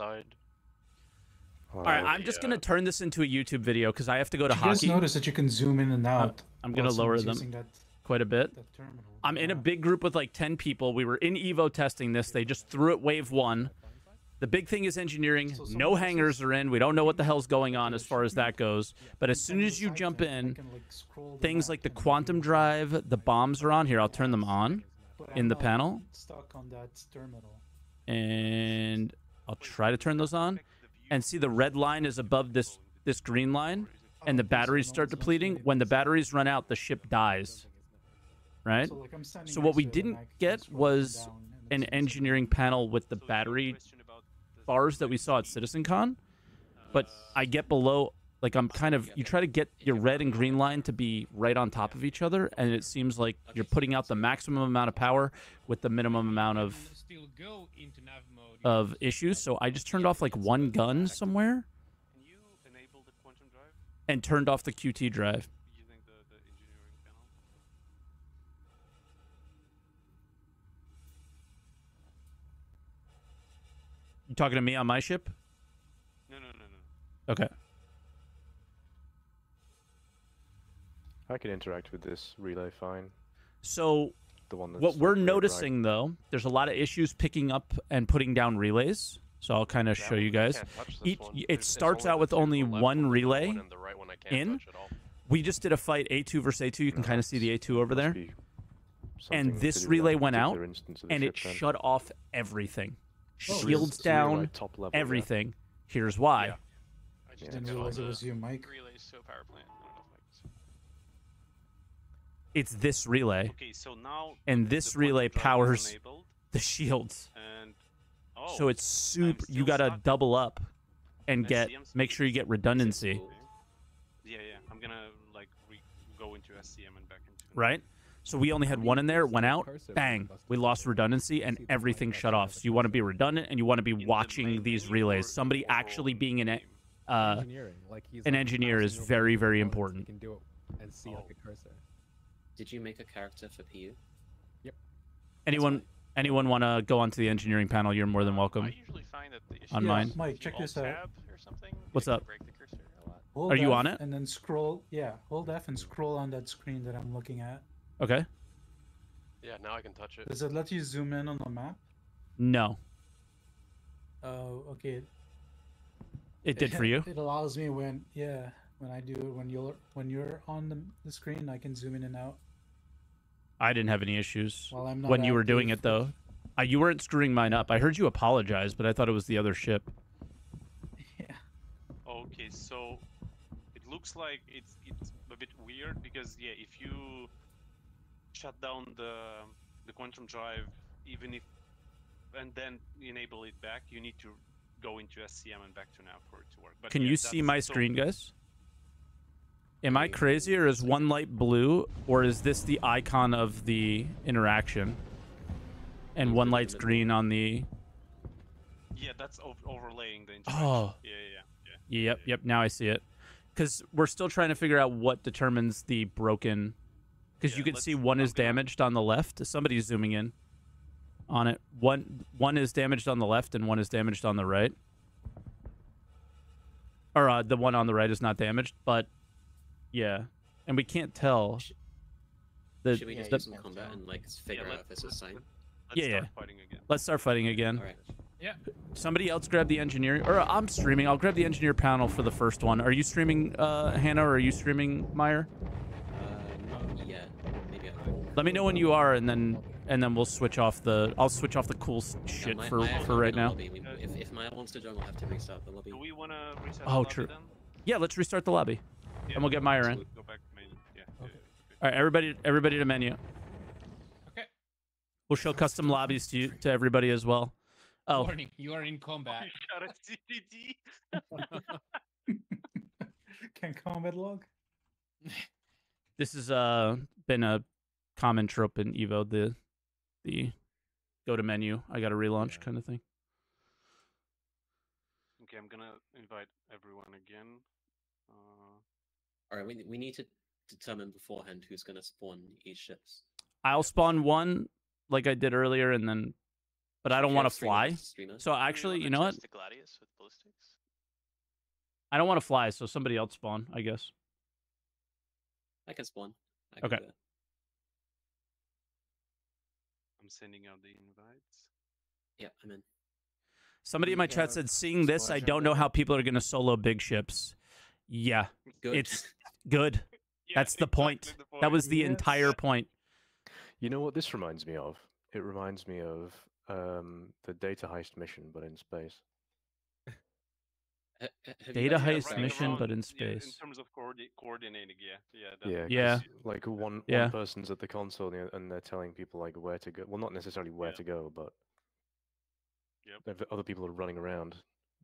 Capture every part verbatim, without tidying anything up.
outside. All right, I'm yeah. just going to turn this into a YouTube video because I have to go to hockey. Just notice that you can zoom in and out. I'm, I'm going to lower them that, quite a bit. I'm in a big group with like ten people. We were in Evo testing this. They just threw it wave one. The big thing is engineering. No hangers are in. We don't know what the hell's going on as far as that goes. But as soon as you jump in, things like the quantum drive, the bombs are on. Here, I'll turn them on in the panel. And I'll try to turn those on. And see the red line is above this this green line, and the batteries start depleting. When the batteries run out, the ship dies, right? So what we didn't get was an engineering panel with the battery bars that we saw at CitizenCon, but I get below, like I'm kind of, you try to get your red and green line to be right on top of each other, and it seems like you're putting out the maximum amount of power with the minimum amount of of issues. So I just turned off like one gun somewhere and turned off the Q T drive. You talking to me on my ship? No, no, no, no. Okay. I can interact with this relay fine. So the one that's what we're noticing, right, though, there's a lot of issues picking up and putting down relays. So I'll kind of yeah, show you guys. Each, it there's, starts out with only one relay one the right one in. We just did a fight A two versus A two. You can no, kind of see the A two over there. And this relay went out, and it shut then. off everything. Oh, Shields down, like top level, everything. Yeah. Here's why. Yeah. I just yeah, didn't realize it was you, Mike. Relays so power plant. It's this relay, okay, so now and this relay powers enabled. the shields. And, oh, so it's super. You gotta stuck. double up and get S C M's make sure you get redundancy. Cool. Yeah, yeah. I'm gonna like re go into S C M and back into. Right. So we only had one in there. Went out. Bang. We lost redundancy and everything shut off. So you want to be redundant and you want to be watching these relays. Somebody actually being an uh, an engineer is very, very important. You can do it and see like a cursor. Did you make a character for P U? Yep. Anyone anyone want to go onto the engineering panel? You're more than welcome. I usually find that the issue on yeah, mine. Mike, check this out. Or something, What's up? Break the cursor a lot. Hold Are you on it? And then scroll. Yeah, hold F and scroll on that screen that I'm looking at. Okay. Yeah, now I can touch it. Does it let you zoom in on the map? No. Oh, okay. It did for you? It allows me when, yeah, when I do when you're when you're on the, the screen, I can zoom in and out. I didn't have any issues well, I'm not when you were doing it, though. I, you weren't screwing mine up. I heard you apologize, but I thought it was the other ship. Yeah. Okay, so it looks like it's it's a bit weird because yeah, if you shut down the the quantum drive, even if and then enable it back, you need to go into S C M and back to nav for it to work. But can yeah, you see my so screen, guys? Am I crazy, or is one light blue, or is this the icon of the interaction? And one light's green on the... Yeah, that's overlaying the interaction. Oh. Yeah, yeah, yeah. Yep, yep, now I see it. Because we're still trying to figure out what determines the broken... Because yeah, you can see one is damaged on the left. Somebody's zooming in on it. One, one is damaged on the left, and one is damaged on the right. Or uh, the one on the right is not damaged, but... Yeah, and we can't tell. The, Should we the, use some combat and like figure yeah, out if this is sign? Let's yeah, start yeah. Fighting again. Let's start fighting again. All right. Yeah. Somebody else grab the engineer, or I'm streaming. I'll grab the engineer panel for the first one. Are you streaming, uh, Hannah, or are you streaming, Meyer? Uh, not yet. Maybe I'm. Let me know when you are, and then and then we'll switch off the. I'll switch off the cool shit yeah, my, for my for right now. We, if if Meyer wants to join, we'll have to restart the lobby. Do we want to restart? Oh, the lobby, true. Then? Yeah, let's restart the lobby. Yeah, and we'll get Meyer in. Go back to menu. Yeah, okay. Yeah, all right, everybody, everybody to menu. Okay. We'll show custom lobbies to you, to everybody as well. Oh. Warning, you are in combat. Oh, C D D. Can combat log? This has uh, been a common trope in Evo, the the go to menu, I got to relaunch yeah. kind of thing. Okay, I'm going to invite everyone again. Uh... All right, we, we need to determine beforehand who's going to spawn each ships. I'll spawn one like I did earlier, and then, but I don't want to fly. So actually, you know what? I don't want to fly, so somebody else spawn, I guess. I can spawn. I can okay. I'm sending out the invites. Yeah, I'm in. Somebody in my chat said, seeing this, I don't know how people are going to solo big ships. Yeah, good. It's good. Yeah, that's the, exactly point. the point. That was the yes. entire point. You know what this reminds me of? It reminds me of um, the data heist mission, but in space. Uh, data heist right mission, around, but in space. In terms of coordi coordinating, yeah, yeah, yeah. Like one, yeah. one person's at the console and they're telling people like where to go. Well, not necessarily where yeah. to go, but yep. other people are running around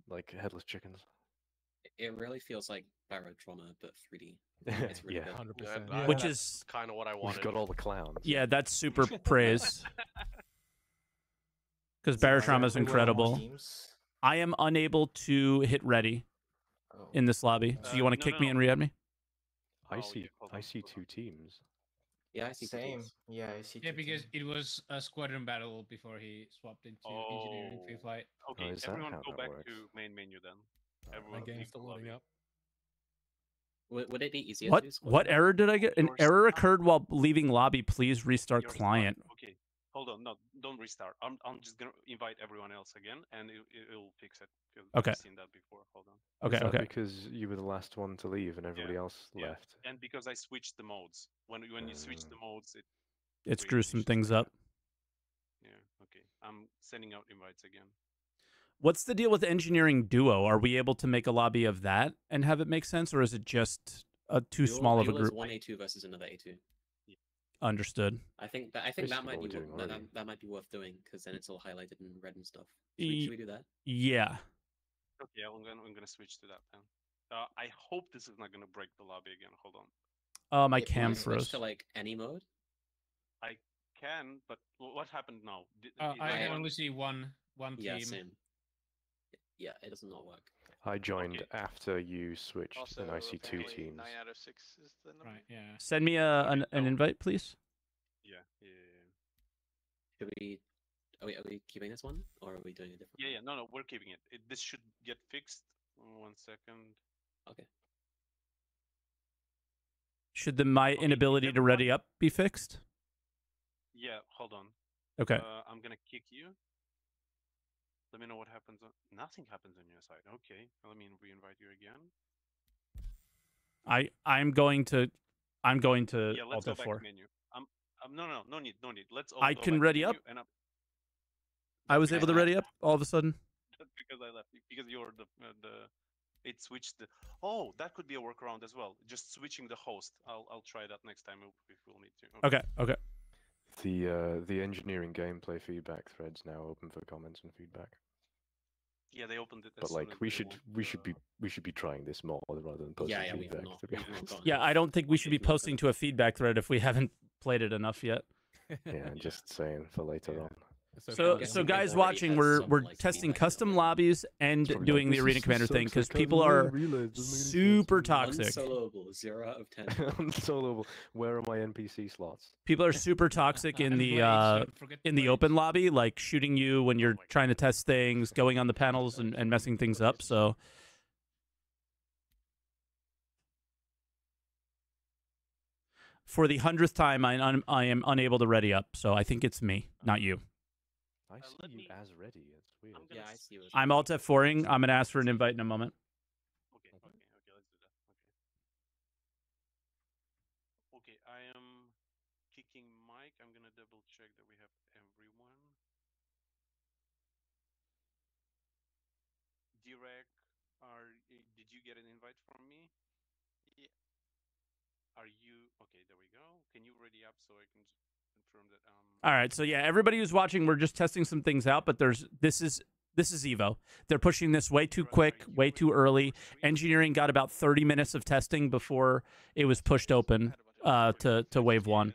like headless chickens. It really feels like Barotrauma, but three D. It's really yeah, good. one hundred percent. Yeah, which is kind of what I wanted. We've got all the clowns. Yeah, that's super praise. Because Barotrauma is incredible. I am unable to hit ready oh. in this lobby. So you want to uh, no, kick no. me and re-add me? I see. I see two teams. Yeah, I see same. Teams. Yeah, I see. Yeah, because teams. It was a squadron battle before he swapped into oh. engineering free flight. Okay, oh, everyone go back works? to main menu then. Everyone again, still loading up. Would it be easier what, to do? What error did I get? An Your error start. occurred while leaving lobby. Please restart Your client. Start. Okay, hold on. No, don't restart. I'm, I'm just going to invite everyone else again, and it, it'll fix it. Okay. I've seen that before. Hold on. Okay, okay. Because you were the last one to leave, and everybody yeah. else yeah. left. And because I switched the modes. When, when you switch the modes, it... It screws some things up. Yeah, okay. I'm sending out invites again. What's the deal with engineering duo? Are we able to make a lobby of that and have it make sense, or is it just a too duo, small of a group? Is one A two versus another A two. Yeah. Understood. I think that I think that might, be, that, that, that might be worth doing because then it's all highlighted in red and stuff. Should we, should we do that? Yeah. Okay, I'm gonna I'm gonna switch to that then. Uh, I hope this is not gonna break the lobby again. Hold on. Uh, my it, cam froze. To like any mode. I can, but what happened now? Did, uh, I can only see one one team. Yeah, same. Yeah, it does not work. I joined okay. after you switched, also, and I see two teams. Nine out of six is the number. Right, yeah. Send me a an, an invite, please. Yeah, yeah. yeah. Are we, are we are we keeping this one, or are we doing a different? Yeah, yeah. No, no, we're keeping it. it. This should get fixed. One second. Okay. Should the my okay, inability yeah, to ready up be fixed? Yeah. Hold on. Okay. Uh, I'm gonna kick you. Let me know what happens. On... Nothing happens on your side. Okay. Let me re-invite you again. I I'm going to, I'm going to. Yeah, let's go back to menu. I'm, I'm no no no need no need. Let's. I can ready up. And I was able to ready up all of a sudden. That's because I left. Because you're the uh, the. It switched the. Oh, that could be a workaround as well. Just switching the host. I'll I'll try that next time if we'll need to. Okay. Okay. okay. The uh, the engineering gameplay feedback thread's now open for comments and feedback. Yeah, they opened it. But like, we should we should be we should be trying this more rather than posting yeah, yeah, feedback. Not, to be honest. Yeah, I don't think we should be posting to a feedback thread if we haven't played it enough yet. Yeah, just saying for later yeah. on. So, so, so guys watching, we're we're like testing custom lobbies and Probably doing like, the arena commander so thing because people are super toxic. Unsoloable, zero out of ten. Unsoloable. Where are my N P C slots? People are super toxic in the uh, in the open lobby, like shooting you when you're trying to test things, going on the panels and, and messing things up. So. For the hundredth time, I un I am unable to ready up, so I think it's me, not you. I see uh, you me... as ready. It's weird. I'm, yeah, I see you as I'm alt F four-ing. I'm going to ask for an invite in a moment. Okay, okay, okay, let's do that. Okay, okay I am kicking Mike. I'm going to double check that we have everyone. Derek, are, did you get an invite from me? Yeah. Are you... Okay, there we go. Can you ready up so I can... That, um... All right, so yeah, everybody who's watching, we're just testing some things out, but there's this is this is Evo. They're pushing this way too quick, way too early. Engineering got about thirty minutes of testing before it was pushed open uh, to to wave one.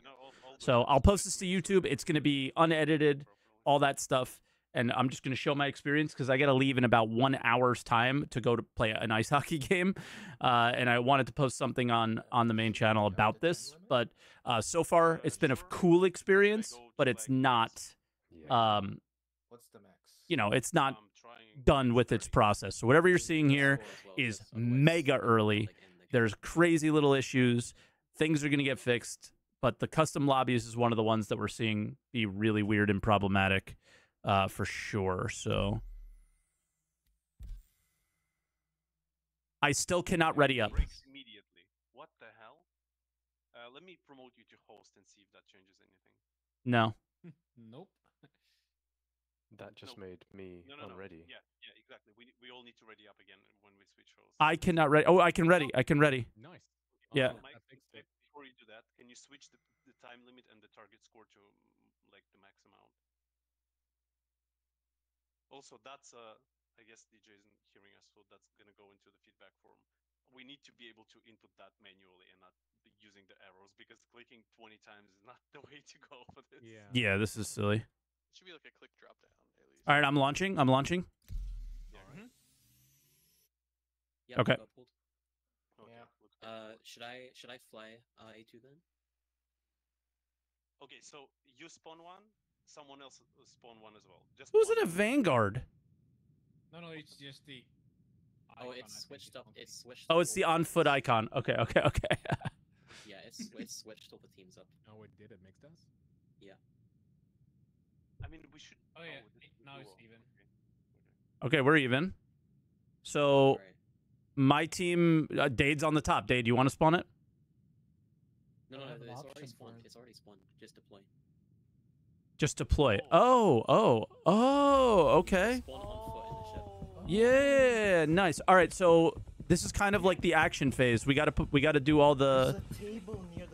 So I'll post this to YouTube. It's going to be unedited, all that stuff, and I'm just going to show my experience because I got to leave in about one hour's time to go to play an ice hockey game, uh, and I wanted to post something on on the main channel about this. But uh, so far, it's been a cool experience, but it's not, um, you know, it's not done with its process. So whatever you're seeing here is mega early. There's crazy little issues. Things are going to get fixed, but the custom lobbies is one of the ones that we're seeing be really weird and problematic uh, for sure. So I still cannot ready up. What the hell? Uh, let me promote you to host and see if that changes anything. No. Nope. That just no. made me no, no, unready. No. Yeah, yeah, exactly. We we all need to ready up again when we switch hosts. I cannot ready. Oh, I can ready. I can ready. Nice. Yeah. Um, Mike, before you do that, can you switch the, the time limit and the target score to like the max amount? Also, that's uh, I guess D J isn't hearing us, so that's gonna go into the feedback form. We need to be able to input that manually and not using the arrows, because clicking twenty times is not the way to go for this. Yeah. Yeah, this is silly. It should be like a click drop down. At least. All right, I'm launching. I'm launching. Yeah. Mm-hmm. Yeah, okay. Okay. Yeah. Uh, should I should I fly uh, A two then? Okay, so you spawn one. Someone else spawn one as well. Just who's in a Vanguard? No, no, it's just the. Oh, icon, it's switched up. It's switched. Oh, it's the on foot icon. Okay, okay, okay. Yeah, it's it's switched all the teams up. Oh, it did. It mixed us. Yeah. I mean, we should. Oh yeah. Oh, now it's even. Okay, we're even. So, right. my team, uh, Dade's on the top. Dade, do you want to spawn it? No, no, no. It's already spawned. It's already spawned. Just deploy. Just deploy. Oh, oh, oh. Okay. Yeah, nice. All right, so this is kind of like the action phase. We gotta put, we gotta do all the,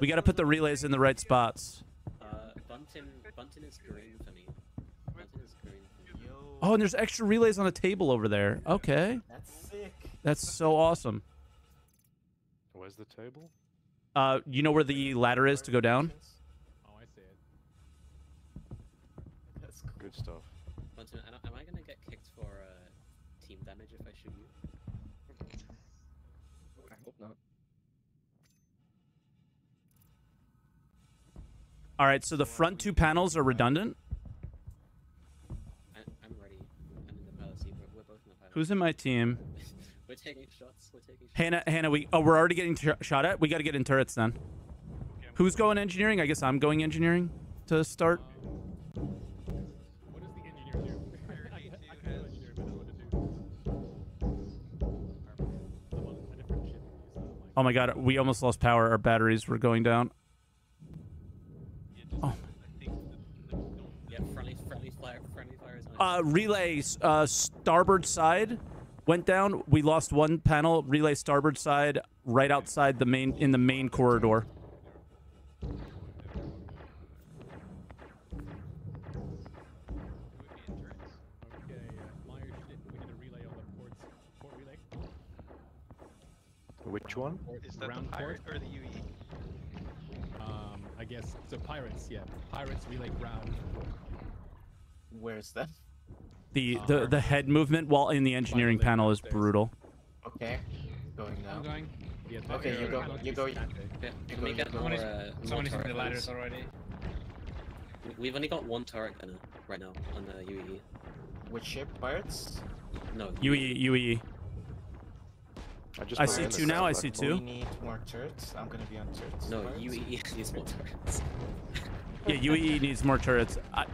we gotta put the relays in the right spots. Uh, Bunton, Bunton is green for me. Bunton is green for me. Oh, and there's extra relays on a table over there. Okay. That's sick. That's so awesome. Where's the table? Uh, you know where the ladder is to go down? Oh, I see it. That's cool. Good stuff. Bunton, am I gonna get kicked for? Uh, damage if I shoot you? I hope not. All right, so the front two panels are redundant. I, I'm ready. I'm in the pilot seat. We're, we're both in the pilot. Who's in my team? We're taking shots. We're taking shots. Hannah, Hannah, we oh, we're already getting shot at. We got to get in turrets then. Okay, who's going engineering? I guess I'm going engineering to start. Um, Oh my god, we almost lost power. Our batteries were going down. Oh. Uh, relays, uh, starboard side went down. We lost one panel. Relay starboard side, right outside the main, in the main corridor. Which one? Is that the pirate or the U E E? Um, I guess so. Pirates, yeah. Pirates relay ground. Where's that? The the the head movement while in the engineering panel is brutal. Okay, going now. I'm going. Okay, you go. You go. Someone is in the ladders already. We've only got one turret gunner right now on the U E E. Which ship? Pirates? No. U E E. U E E. I, just I see two now, I see two. We need more turrets. I'm gonna be on turrets. No, turrets. U E E needs more turrets. Yeah, U E E needs more turrets. I,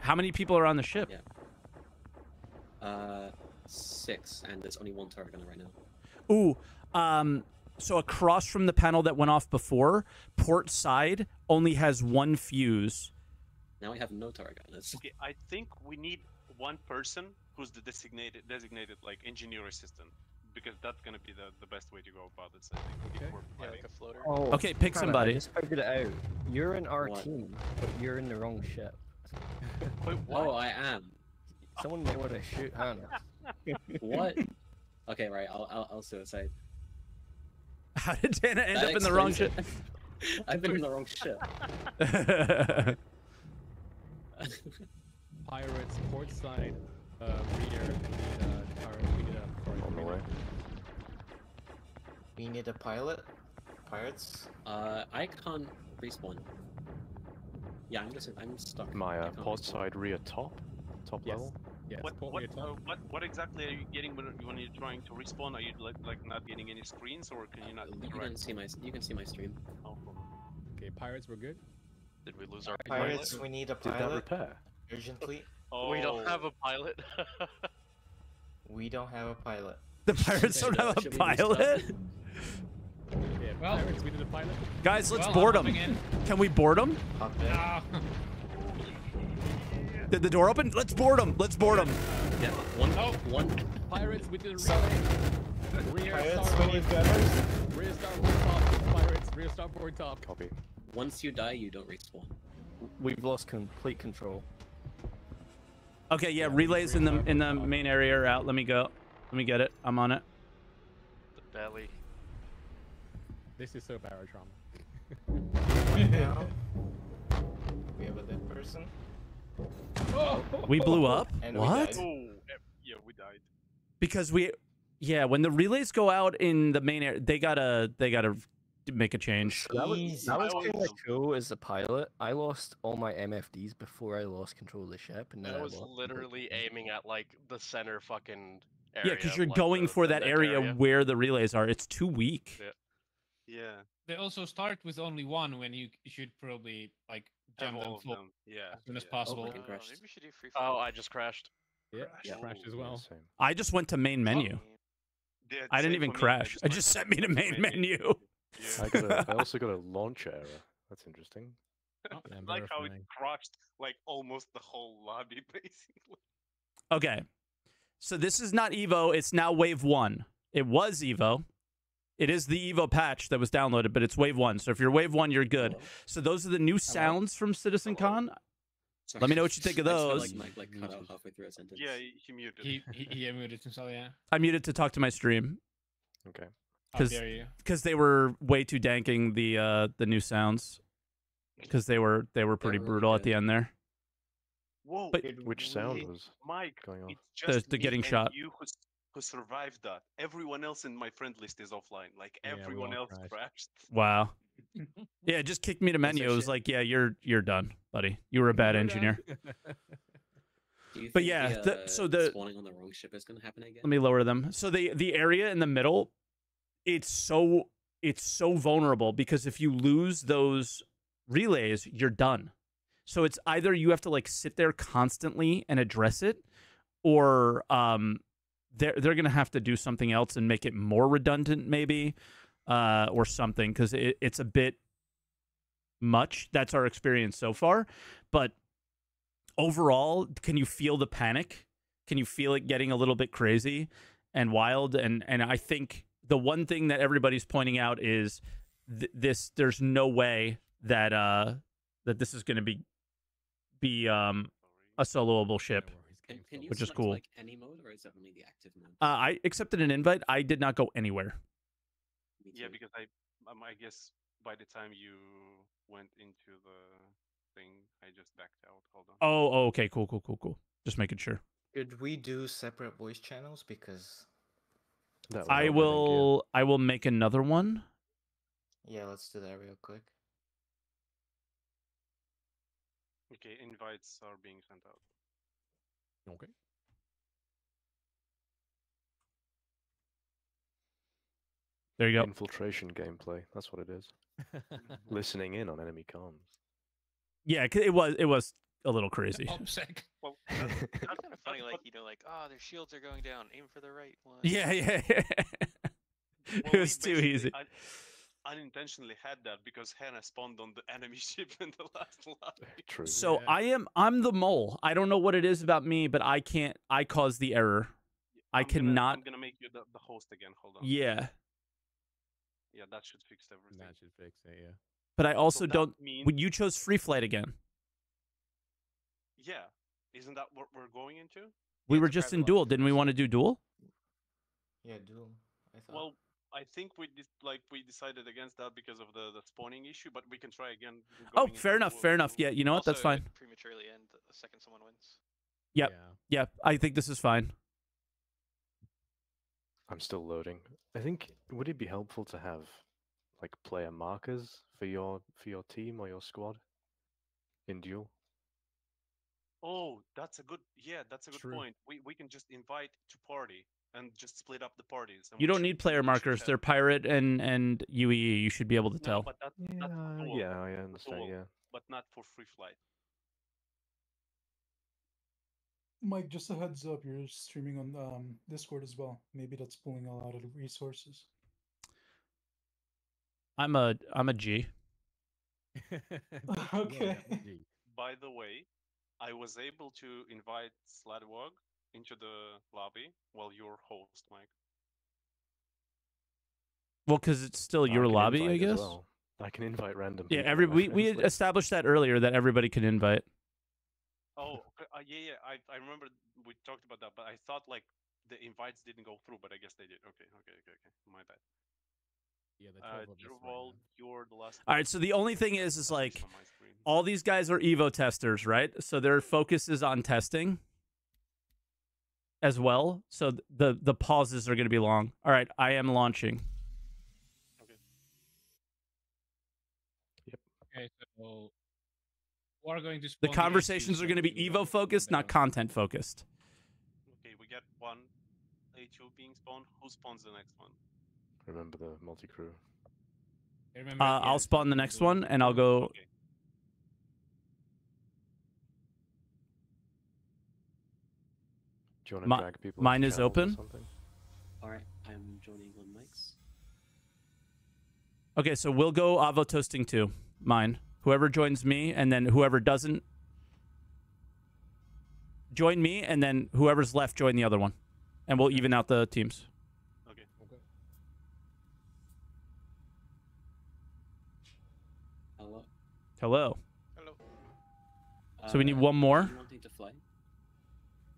how many people are on the ship? Yeah. Uh, six, and there's only one turret gunner right now. Ooh, um, so across from the panel that went off before, port side only has one fuse. Now we have no turret gunners. Okay, I think we need one person who's the designated, designated like engineer assistant. Because that's gonna be the, the best way to go about this, I think. Okay. Yeah, like a floater. Oh, okay, pick somebody. I just figured it out. You're in our what? team, but you're in the wrong ship. Wait, what? Oh, I am. Someone may want to shoot Hannah. What? Okay, right. I'll I'll, I'll suicide. How did Hannah end that up in the wrong ship? I've been in the wrong ship. Pirates port side. Uh, reader. Uh, we need a. On the way. We need a pilot. Pirates. Uh, I can't respawn. Yeah, I'm just I'm stuck. Maya, pod respawn. side rear top, top yes. level. Yeah, what, what, uh, what, what exactly are you getting when, when you're trying to respawn? Are you like, like not getting any screens, or can you not you interact? Can see my, you can see my stream. Oh. Okay, pirates, we're good? Did we lose our pilot? Pirates, we need a pilot. Did that repair? Urgently. Oh. We don't have a pilot. We don't have a pilot. The pirates don't have a pilot? Yeah, well, pirates, we did a pilot. Guys, let's well, board them. Can we board them? No. Did the door open? Let's board them. Let's board them. Yeah, one. Oh, one. Pirates, we did a relay. Rear pirates, starboard top. Rear starboard top. Pirates, rear starboard top. Copy. Once you die, you don't respawn. We've lost complete control. Okay, yeah, relays in the in the main area are out. Let me go. Let me get it. I'm on it. The belly. This is so Barotrauma. We have a dead person. Oh! We blew up? And what? We oh, yeah, we died. Because we... Yeah, when the relays go out in the main area, they gotta... They gotta... make a change. That was, that was kind of cool as a pilot. I lost all my M F Ds before I lost control of the ship. And I was I literally aiming at like the center fucking area. Yeah, because you're like going the, for that, that area, area where the relays are. It's too weak. Yeah. Yeah. They also start with only one when you should probably like jump them, them. Yeah. as soon yeah. as possible. Oh, uh, maybe should do free oh, I just crashed. Yeah, crashed, yeah. crashed as well. Same. I just went to main menu. Yeah, I didn't even crash. It just sent me to main menu. menu. Yeah. I, got a, I also got a launch error. That's interesting. Oh, yeah, like how it crushed like almost the whole lobby, basically. Okay, so this is not Evo. It's now Wave One. It was Evo. It is the Evo patch that was downloaded, but it's Wave One. So if you're Wave One, you're good. Hello. So those are the new sounds Hello. from CitizenCon. Sorry. Let me know what you think of those. Like, Mike, like, cut out halfway through a sentence. Yeah, he muted. He, he, he muted himself. Yeah. I muted to talk to my stream. Okay. Because they were way too danking the uh, the new sounds, because they were they were pretty they were brutal really at the end there. Whoa! But it, which sound it, was Mike going on? The, the getting and shot. You who, who survived that? Everyone else in my friend list is offline. Like yeah, everyone else crashed. crashed. Wow. Yeah, it just kicked me to menu. It was like, yeah, you're you're done, buddy. You were a bad you're engineer. But yeah, the, uh, so the spawning on the wrong ship is going to happen again. Let me lower them. So the the area in the middle. It's so it's so vulnerable because if you lose those relays, you're done. So it's either you have to like sit there constantly and address it, or um, they're they're gonna have to do something else and make it more redundant, maybe, uh, or something, because it, it's a bit much. That's our experience so far. But overall, can you feel the panic? Can you feel it getting a little bit crazy and wild? And and I think. The one thing that everybody's pointing out is th this: there's no way that uh, that this is going to be be um, a soloable ship, can, can you which is cool. Like any mode, or is it only the active mode? Uh, I accepted an invite. I did not go anywhere. Yeah, because I, um, I guess by the time you went into the thing, I just backed out. Hold on. Oh, okay, cool, cool, cool, cool. Just making sure. Should we do separate voice channels because? I will I will make another one. Yeah, let's do that real quick. Okay, invites are being sent out. Okay. There you go. Infiltration gameplay. That's what it is. Listening in on enemy comms. Yeah, it was it was a little crazy. Oh, sick. Well, that's, that's kind of funny, like, you know, like, oh, their shields are going down. Aim for the right one. Yeah, yeah, yeah. Well, it was too easy. I unintentionally had that because Hannah spawned on the enemy ship in the last lobby. True. So yeah. I am, I'm the mole. I don't know what it is about me, but I can't, I caused the error. Yeah, I I'm cannot. Gonna, I'm going to make you the, the host again. Hold on. Yeah. Yeah, that should fix everything. That should fix it, yeah. But I also so don't, means... you chose free flight again. Yeah, isn't that what we're going into? We yeah, were just in duel. Didn't we want to do duel? Yeah, duel. I thought. Well, I think we did, like we decided against that because of the, the spawning issue, but we can try again. Oh, fair enough, fair enough. Yeah, you know what? That's fine. Prematurely end the second someone wins. Yep. Yeah, yeah. I think this is fine. I'm still loading. I think would it be helpful to have like player markers for your for your team or your squad in duel? Oh, that's a good, yeah, that's a good True. point. We we can just invite to party and just split up the parties. You don't should, need player markers. They're pirate and and U E E. You should be able to no, tell. But that, yeah, not all, yeah, yeah, I understand. All, yeah, but not for free flight. Mike, just a heads up, you're streaming on um, Discord as well. Maybe that's pulling a lot of resources. I'm a I'm a G. Okay. By the way, I was able to invite Sladwog into the lobby while you're host, Mike. Well, because it's still your I lobby, I guess. Well. I can invite random. Yeah, every we we had established that earlier that everybody can invite. Oh uh, yeah, yeah. I I remember we talked about that, but I thought like the invites didn't go through, but I guess they did. Okay, okay, okay, okay. My bad. Yeah, uh, Gerald, you're the last. All right, so the only thing is, is like, all these guys are Evo testers, right? So their focus is on testing as well. So the the pauses are going to be long. All right, I am launching. Okay. Yep. Okay, so we're going to. The conversations are going to be Evo focused, not content focused. Okay, we got one A two being spawned. Who spawns the next one? Remember the multi-crew. Uh, yeah, I'll spawn the next one, and I'll go... Okay. Do you want to My, drag people? Mine is open. Alright, I'm joining on Mike's. Okay, so we'll go Avo Toasting too. Mine. Whoever joins me, and then whoever doesn't... Join me, and then whoever's left, join the other one. And we'll even out the teams. Hello. Hello. So we need uh, one more. You wanting to fly?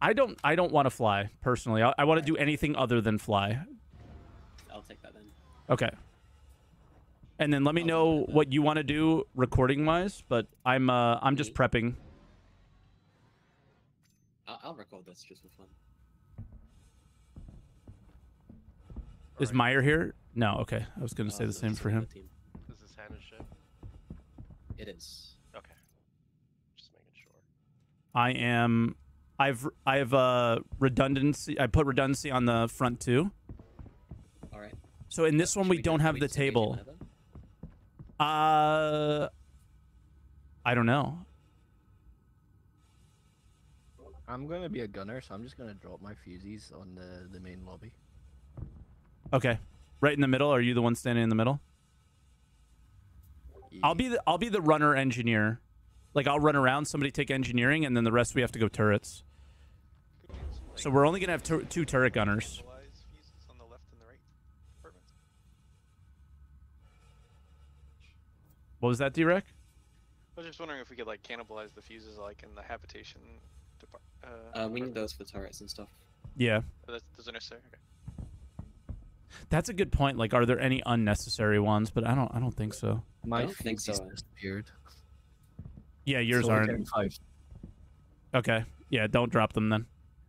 I don't. I don't want to fly personally. I, I want to do anything other than fly. I'll take that then. Okay. And then let me I'll know what you want to do recording wise, but I'm. Uh, I'm just prepping. I'll, I'll record this just for fun. Is right. Meyer here? No. Okay. I was going to oh, say the no, same for him. This is Hannah's ship. It is. Okay. Just making sure. I am I've I've uh redundancy I put redundancy on the front two. Alright. So in this uh, one we, we don't have the table. Uh I don't know. I'm gonna be a gunner, so I'm just gonna drop my fusees on the, the main lobby. Okay. Right in the middle, are you the one standing in the middle? I'll be the I'll be the runner engineer, like I'll run around. Somebody take engineering, and then the rest we have to go turrets. So we're only gonna have tur two turret gunners. What was that, Derek? I was just wondering if we could like cannibalize the fuses, like in the habitation department. Uh, uh, we need those for turrets and stuff. Yeah. Oh, that's, that's necessary. Okay. That's a good point. Like, are there any unnecessary ones? But I don't. I don't think so. My I don't think so. Disappeared. Yeah, yours so aren't. Okay. Yeah, don't drop them then.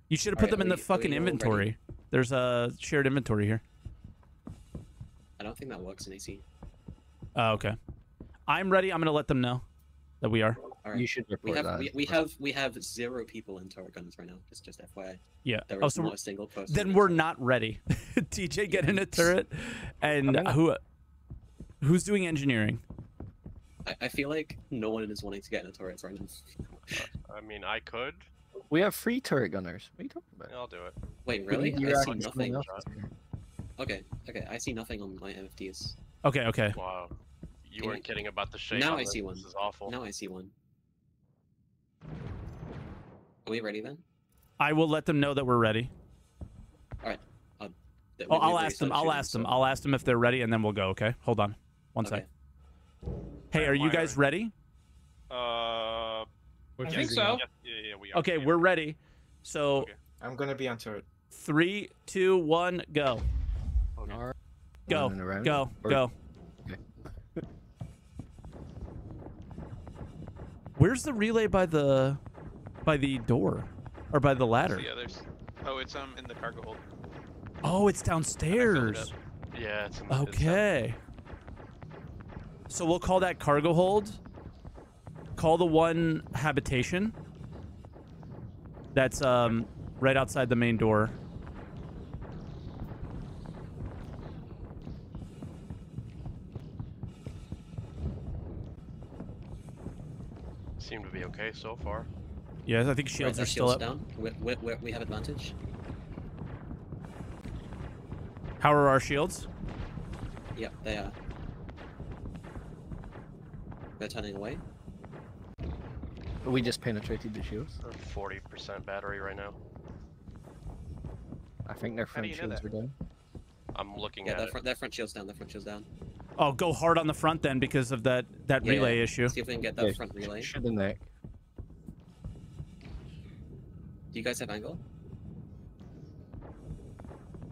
You should have put right, them in we, the fucking inventory. Ready? There's a shared inventory here. I don't think that works in A C. Oh, okay. I'm ready. I'm gonna let them know that we are. All right. You should report we have, that. We, we have we have zero people in turret guns right now. Just just F Y I. Yeah. There oh, so not a single person. Then we're not time. ready. D J, get yeah. in a turret, and okay. who? Who's doing engineering? I, I feel like no one is wanting to get in a turret right now. I mean, I could. We have free turret gunners. What are you talking about? I'll do it. Wait, really? You're I see nothing. Okay, okay. I see nothing on my M F Ds. Okay, okay. Wow. You weren't kidding about the shade. Now I this. see one. This is awful. Now I see one. Are we ready then? I will let them know that we're ready. All right. Um, oh, I'll ask them. I'll ask them. So. I'll ask them if they're ready, and then we'll go. Okay. Hold on. One okay. sec. Hey, are you guys ready? Uh, I think so. Yeah, yeah, we are. Okay, we're ready. So okay. I'm gonna be on turret. Three, two, one, go. Okay. Go, go, go, go. Okay. Where's the relay by the by the door, or by the ladder? The others. Oh, it's um in the cargo hold. Oh, it's downstairs. It yeah. It's in the, okay. It's so we'll call that cargo hold, call the one habitation, That's um right outside the main door. Seem to be okay so far. Yes, I think shields right, are still shields up. Down. We, we, we have advantage. How are our shields? Yep, they are. They're turning away. We just penetrated the shields. forty percent battery right now. I think their front shields are down. I'm looking yeah, at their front, their front shields down. Their front shields down. Oh, go hard on the front then because of that that yeah, relay yeah. issue. See if we can get that yeah, front relay. Shoot the neck. Do you guys have angle?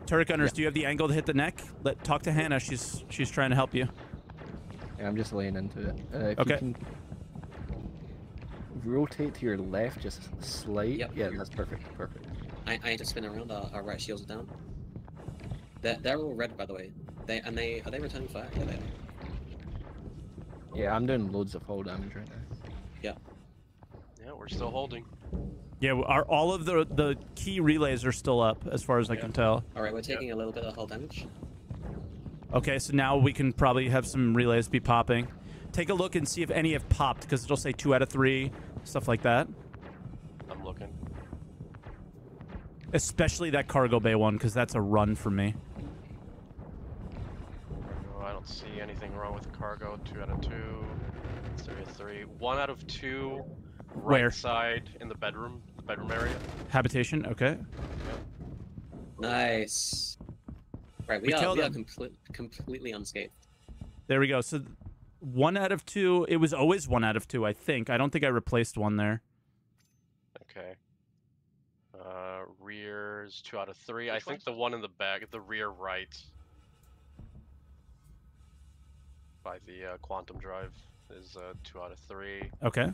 Turret gunners, yeah. do you have the angle to hit the neck? Let talk to Hannah. She's she's trying to help you. Yeah, I'm just laying into it. Uh, if okay. You can rotate to your left, just slight. Yep. Yeah, that's perfect. Perfect. I I need to spin around. Our, our right shields are down. They're, they're all red, by the way. They and they are they returning fire? Yeah, they are. Yeah, I'm doing loads of hull damage right now. Yeah. Yeah, we're still holding. Yeah, our all of the the key relays are still up, as far as yeah. I can tell. All right, we're taking yeah. a little bit of hull damage. Okay, so now we can probably have some relays be popping. Take a look and see if any have popped, because it'll say two out of three, stuff like that. I'm looking. Especially that cargo bay one, because that's a run for me. I don't see anything wrong with the cargo. Two out of two, three out of three, one out of two. Right Where? Side in the bedroom, the bedroom area. Habitation, okay. Nice. Right, we, we are, we are comple completely unscathed. There we go. So one out of two. It was always one out of two, I think. I don't think I replaced one there. Okay. Uh, rears, two out of three. Which I think one? The one in the back, the rear right. By the uh, quantum drive is uh, two out of three. Okay.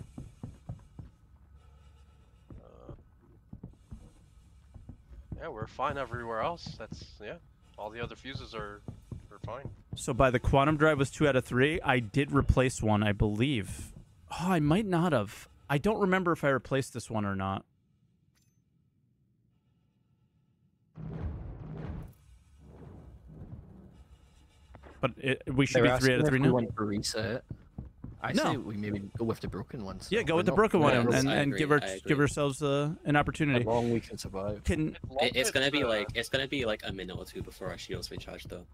Yeah, we're fine everywhere else. That's, yeah. All the other fuses are, are fine. So by the quantum drive was two out of three. I did replace one, I believe. Oh, I might not have. I don't remember if I replaced this one or not. But it, we should They're be three out of three now. For reset. I no. say we maybe go with the broken ones. So yeah, go with the broken one and, and, and give, our, give ourselves uh, an opportunity. How long we can survive. Can, it, it's gonna be like it's gonna be like a minute or two before our shields recharge, though.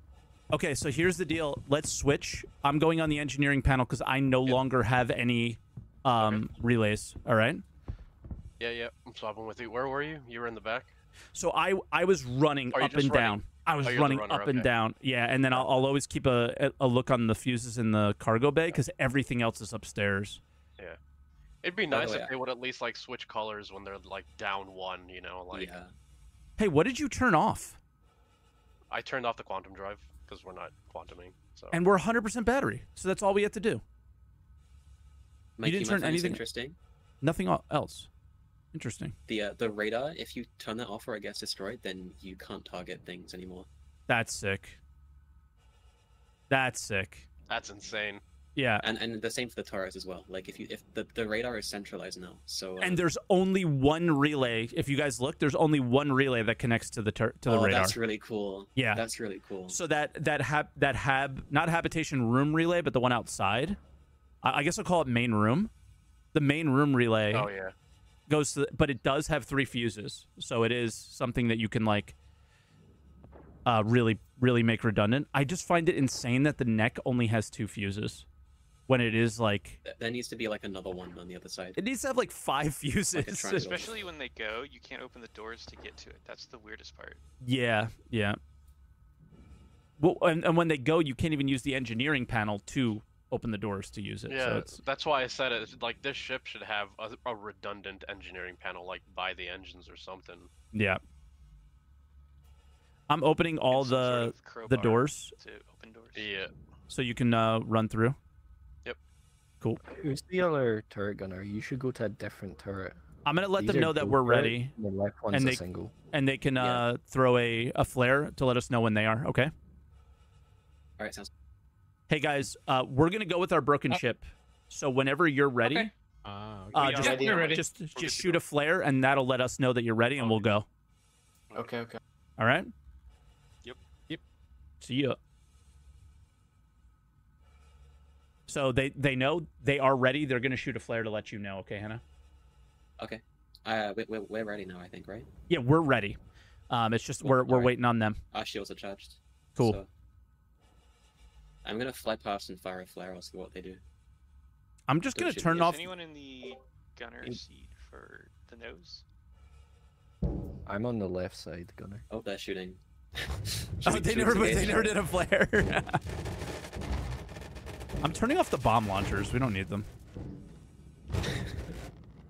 Okay, so here's the deal. Let's switch. I'm going on the engineering panel because I no yep. longer have any um, okay. relays. All right. Yeah, yeah. I'm swapping with you. Where were you? You were in the back. So I I was running up and running? down. I was oh, running runner, up okay. and down. Yeah, and then I'll, I'll always keep a, a look on the fuses in the cargo bay because everything else is upstairs. Yeah. It'd be nice oh, if yeah. they would at least like switch colors when they're like down one, you know, like. Yeah. Hey, what did you turn off? I turned off the quantum drive because we're not quantuming. So. And we're one hundred percent battery, so that's all we have to do. Mike, you didn't turn anything interesting? Nothing else. Interesting. The uh, the radar, if you turn that off or it gets destroyed, then you can't target things anymore. That's sick. That's sick. That's insane. Yeah. And and the same for the Taurus as well. Like if you if the, the radar is centralized now, so. Uh, and there's only one relay. If you guys look, there's only one relay that connects to the to the oh, radar. That's really cool. Yeah. That's really cool. So that that hab that hab not habitation room relay, but the one outside. I, I guess I'll call it main room. The main room relay. Oh yeah. Goes to the, but it does have three fuses, so it is something that you can like uh really really make redundant. I just find it insane that the neck only has two fuses when it is like there needs to be like another one on the other side. It needs to have like five fuses, like especially when they go you can't open the doors to get to it. That's the weirdest part. Yeah, yeah. Well, and, and when they go you can't even use the engineering panel to open the doors to use it. Yeah, so it's... that's why I said it. Like this ship should have a, a redundant engineering panel, like by the engines or something. Yeah. I'm opening all it's the sort of the doors. To open doors. Yeah. So you can uh, run through. Yep. Cool. Who's the other turret gunner? You should go to a different turret. I'm gonna let These them know that we're ready, and the left one's and they a single. and they can yeah. uh, throw a a flare to let us know when they are. Okay. All right. Sounds. Hey guys, uh, we're gonna go with our broken oh. ship. So whenever you're ready, okay. Uh, uh, just, ready. Ready. just just we'll shoot a flare, and that'll let us know that you're ready, and we'll go. Okay, okay. All right? Yep. Yep. See ya. So they, they know they are ready. They're going to shoot a flare to let you know. Okay, Hannah? Okay. Uh, we're, we're ready now, I think, right? Yeah, we're ready. Um, It's just cool. we're, we're right. waiting on them. Our shields are charged. Cool. So I'm going to fly past and fire a flare. I'll see what they do. I'm just going to turn off... Is anyone in the gunner in... seat for the nose? I'm on the left side, gunner. Oh, they're shooting. shooting oh, they never, they never did a flare. I'm turning off the bomb launchers. We don't need them.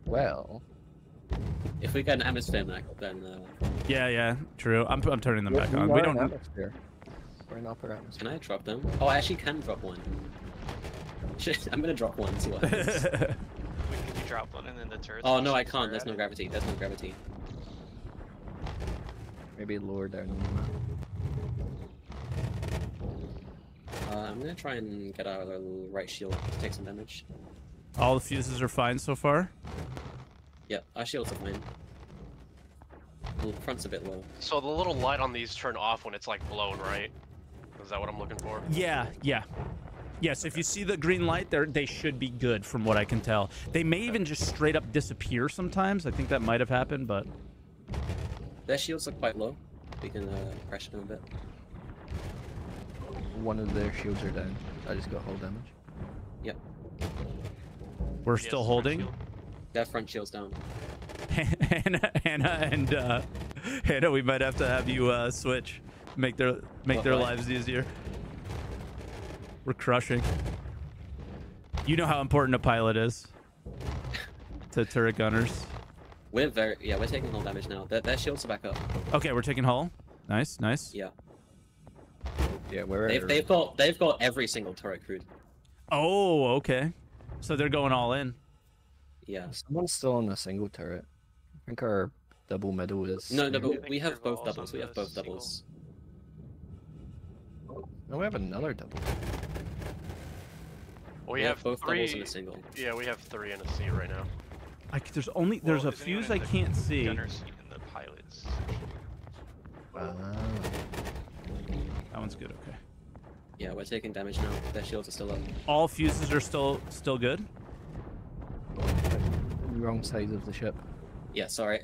Well... If we got an atmosphere, then... Uh... Yeah, yeah, true. I'm, I'm turning them yeah, back we on. We don't... Atmosphere. We're an upper atmosphere. Can I drop them? Oh, I actually can drop one. Shit, I'm gonna drop one, see what happens. Wait, can you drop one and then the turret? Oh no, I can't. There's no gravity. There's no gravity. Maybe lower down. Uh, I'm gonna try and get our little right shield to take some damage. All the fuses are fine so far? Yep, our shields are fine. The front's a bit low. So the little light on these turn off when it's like blown, right? Is that what I'm looking for? Yeah, yeah. Yes, if you see the green light, there they should be good from what I can tell. They may even just straight up disappear sometimes. I think that might have happened, but... Their shields are quite low. We can uh, crash them a bit. One of their shields are down. I just got hull damage. Yep. We're yes, still holding? Front that front shield's down. Hannah, Hannah and uh, Hannah, we might have to have you uh, switch. Make their, make what their life? lives easier. We're crushing. You know how important a pilot is to turret gunners. We're very, yeah, we're taking hull damage now. Their, their shields are back up. Okay, we're taking hull. Nice, nice. Yeah. Yeah, we're they've, they've got they've got every single turret crewed. Oh, okay. So they're going all in. Yeah. Someone's still on a single turret. I think our double middle is. No, no, but we have both doubles. We have both doubles. No, we have another double. We, we have, have both three, doubles and a single. Yeah, we have three and a C right now. I, there's only there's well, a fuse I the can't see. Gunner seat in the pilot's. Wow. That one's good. Okay. Yeah, we're taking damage now. Their shields are still up. All fuses are still still good. Wrong side of the ship. Yeah, sorry.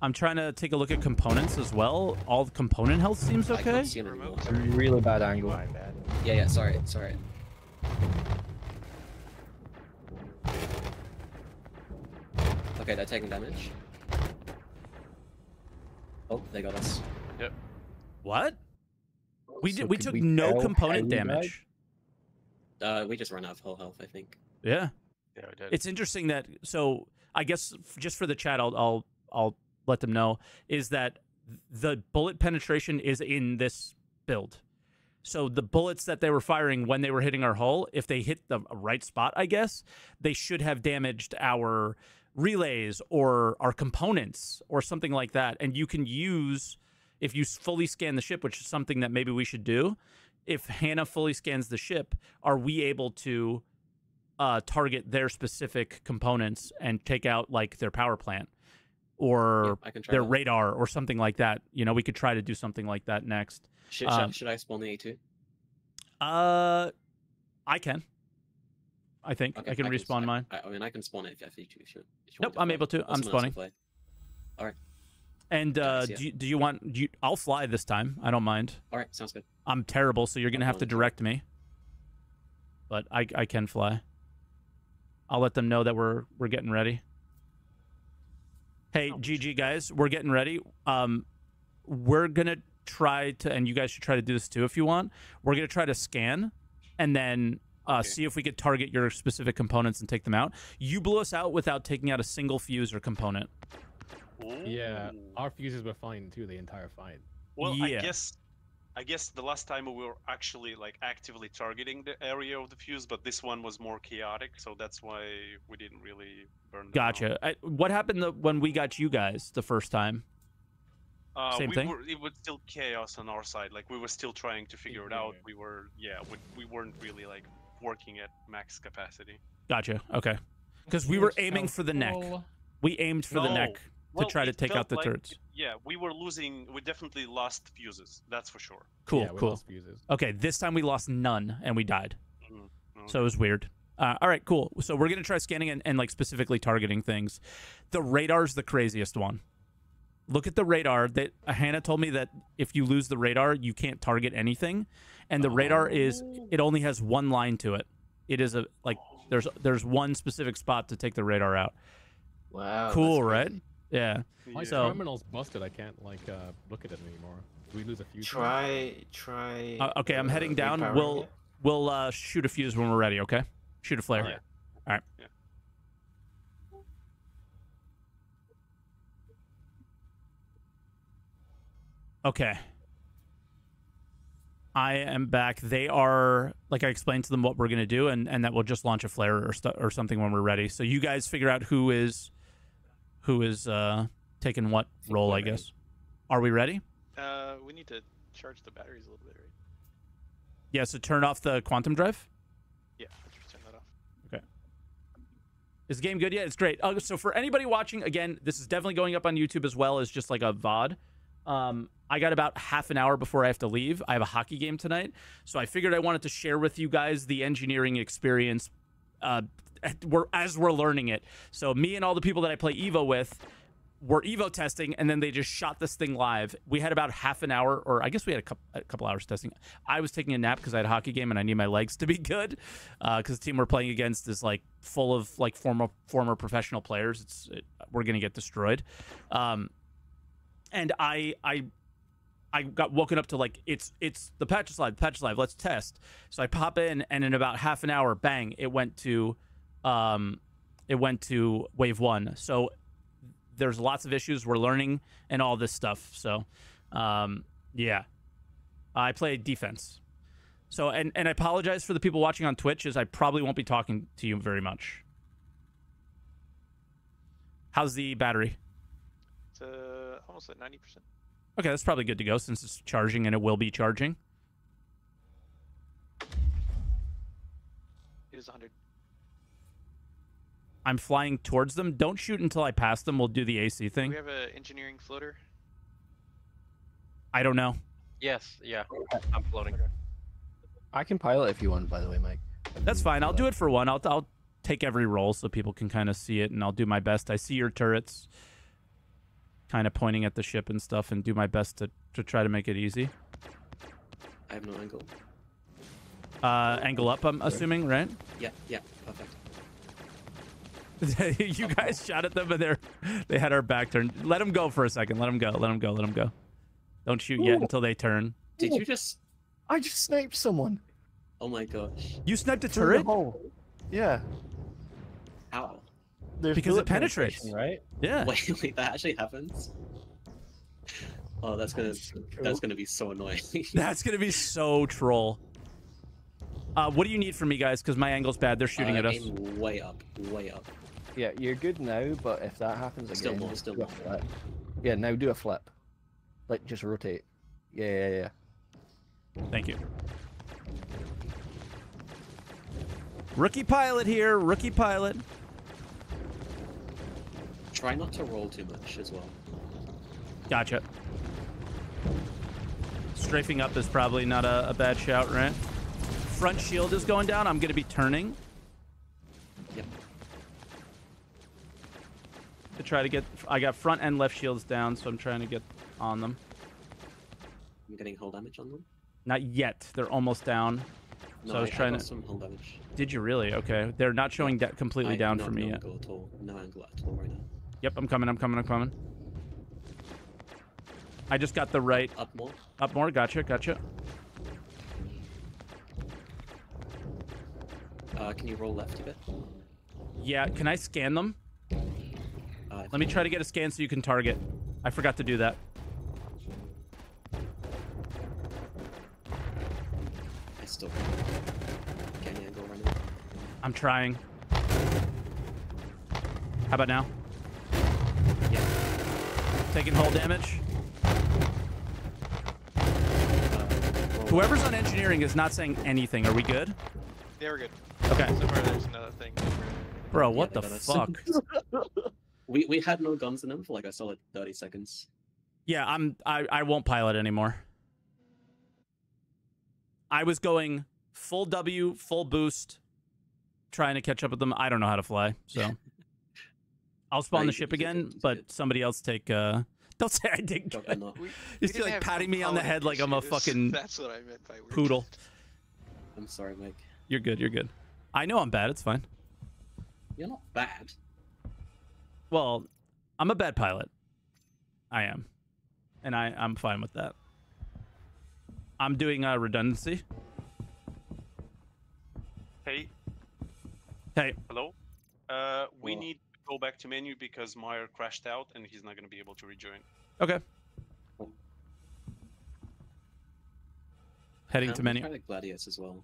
I'm trying to take a look at components as well. All the component health seems okay. I can't see them anymore. It's a really bad angle. Yeah, yeah, sorry, sorry. Okay, they're taking damage. Oh, they got us. Yep. What? We so did. We took we no component damage. Uh, we just ran out of whole health, I think. Yeah. Yeah, we did. It's interesting that. So I guess just for the chat, I'll I'll I'll let them know is that the bullet penetration is in this build. So the bullets that they were firing when they were hitting our hull, if they hit the right spot, I guess, they should have damaged our relays or our components or something like that. And you can use, if you fully scan the ship, which is something that maybe we should do, if Hannah fully scans the ship, are we able to uh, target their specific components and take out, like, their power plant or yeah, their that. radar or something like that? You know, we could try to do something like that next. Should, um, should I spawn the A two? Uh, I can. I think. Okay, I can I respawn can, mine. I, I mean, I can spawn it if you, if you Nope, I'm play. able to. That's I'm spawning. All right. And uh, yes, yeah. do, you, do you want... Do you, I'll fly this time. I don't mind. All right, sounds good. I'm terrible, so you're going to have to direct me. But I, I can fly. I'll let them know that we're we're getting ready. Hey, oh, G G, guys. We're getting ready. Um, We're going to... try to, and you guys should try to do this too if you want. We're going to try to scan and then uh, okay. see if we could target your specific components and take them out. You blew us out without taking out a single fuse or component. Ooh. Yeah, our fuses were fine too, the entire fight. Well, yeah. I guess I guess the last time we were actually like actively targeting the area of the fuse, but this one was more chaotic, so that's why we didn't really burn them Gotcha. I, what happened the, when we got you guys the first time? Uh, Same we thing? Were, it was still chaos on our side. Like, we were still trying to figure it out. We were, yeah, we, we weren't really, like, working at max capacity. Gotcha. Okay. Because we were aiming for the neck. We aimed for no. the neck to well, try to take out the like, turrets. Yeah, we were losing. We definitely lost fuses. That's for sure. Cool, yeah, cool. Okay, this time we lost none and we died. Mm-hmm. Okay. So it was weird. Uh, all right, cool. So we're gonna try scanning and, and like specifically targeting things. The radar's the craziest one. Look at the radar. That uh, Hannah told me that if you lose the radar, you can't target anything, and the oh. radar is it only has one line to it. It is a like there's there's one specific spot to take the radar out. Wow. Cool, right? Yeah. My so, terminal's busted. I can't like uh, look at it anymore. We lose a fuse. Try, try. Uh, okay, I'm uh, heading down. Power. We'll we'll uh, shoot a fuse when we're ready. Okay. Shoot a flare. Oh, yeah. All right. Yeah. Okay. I am back. They are, like I explained to them what we're going to do, and, and that we'll just launch a flare or st or something when we're ready. So you guys figure out who is who is uh, taking what role, I guess. Are we ready? Uh, we need to charge the batteries a little bit, right? Yeah, so turn off the quantum drive? Yeah. Is the game good? Yeah, it's great. Uh, so for anybody watching, again, this is definitely going up on YouTube as well as just like a V O D. Um, I got about half an hour before I have to leave. I have a hockey game tonight. So I figured I wanted to share with you guys the engineering experience uh, we're, as we're learning it. So me and all the people that I play Evo with were Evo testing, and then they just shot this thing live. We had about half an hour, or I guess we had a couple, a couple hours testing. I was taking a nap because I had a hockey game and I need my legs to be good because uh, the team we're playing against is like full of like former former professional players. It's it, we're gonna get destroyed. Um, and I I I got woken up to like it's it's the patch is live, the patch is live. Let's test. So I pop in, and in about half an hour, bang! It went to um, it went to wave one. So there's lots of issues we're learning and all this stuff. So, um, yeah, I play defense. So, and, and I apologize for the people watching on Twitch, as I probably won't be talking to you very much. How's the battery? It's uh, almost at ninety percent. Okay, that's probably good to go since it's charging, and it will be charging. It is one hundred. I'm flying towards them. Don't shoot until I pass them. We'll do the A C thing. Do we have an engineering floater? I don't know. Yes, yeah. I'm floating. I can pilot if you want, by the way, Mike. That's fine. I'll do it for one. I'll, I'll take every roll so people can kind of see it, and I'll do my best. I see your turrets kind of pointing at the ship and stuff, and do my best to, to try to make it easy. I have no angle. Uh, angle up, I'm assuming, right? Yeah, yeah. Perfect. You guys shot at them, but they're they had our back turned. Let them go for a second. Let them go. Let them go. Let them go. Don't shoot Ooh. yet until they turn. Did you just? I just sniped someone. Oh my gosh! You sniped a turret? Yeah. How? There's because it penetrates, right? Yeah. Wait, wait, that actually happens. Oh, that's gonna that's, that's gonna be so annoying. That's gonna be so troll. Uh, what do you need from me, guys? Because my angle's bad. They're shooting uh, at us. Aim way up, way up. Yeah, you're good now, but if that happens again, still more, still more. Flip. Yeah, now do a flip. Like, just rotate. Yeah, yeah, yeah. Thank you. Rookie pilot here, rookie pilot. Try not to roll too much as well. Gotcha. Strafing up is probably not a, a bad shout, right? Front shield is going down. I'm going to be turning. Yep. To try to get... I got front and left shields down, so I'm trying to get on them. I'm getting hull damage on them? Not yet. They're almost down. No, so I was I, trying I got to... some hull damage. Did you really? Okay. They're not showing that completely I, down no, for me no yet. Angle at all. No angle at all right now. Yep, I'm coming, I'm coming, I'm coming. I just got the right... Up more? Up more. Gotcha, gotcha. Uh, can you roll left a bit? Yeah, can I scan them? Uh, Let me try to get a scan so you can target. I forgot to do that. I still can't angle right now. I'm trying. How about now? Yeah. Taking hull damage. Uh, Whoever's on engineering is not saying anything. Are we good? They were good. Okay. Somewhere there's another thing. Bro, what yeah, the fuck? we we had no guns in them for like a solid thirty seconds. Yeah, I'm. I I won't pilot anymore. I was going full W, full boost, trying to catch up with them. I don't know how to fly, so I'll spawn no, the ship again. But good. Somebody else take. Uh, don't say I didn't. You see, like patting me on the head like I'm a fucking that's what I meant by weird. Poodle. I'm sorry, Mike. You're good. You're good. I know I'm bad. It's fine. You're not bad. Well, I'm a bad pilot. I am. And I, I'm fine with that. I'm doing a redundancy. Hey. Hey. Hello. Uh, we Whoa. need to go back to menu because Meyer crashed out and he's not going to be able to rejoin. Okay. Cool. Heading um, to menu. I'm trying to Gladius as well.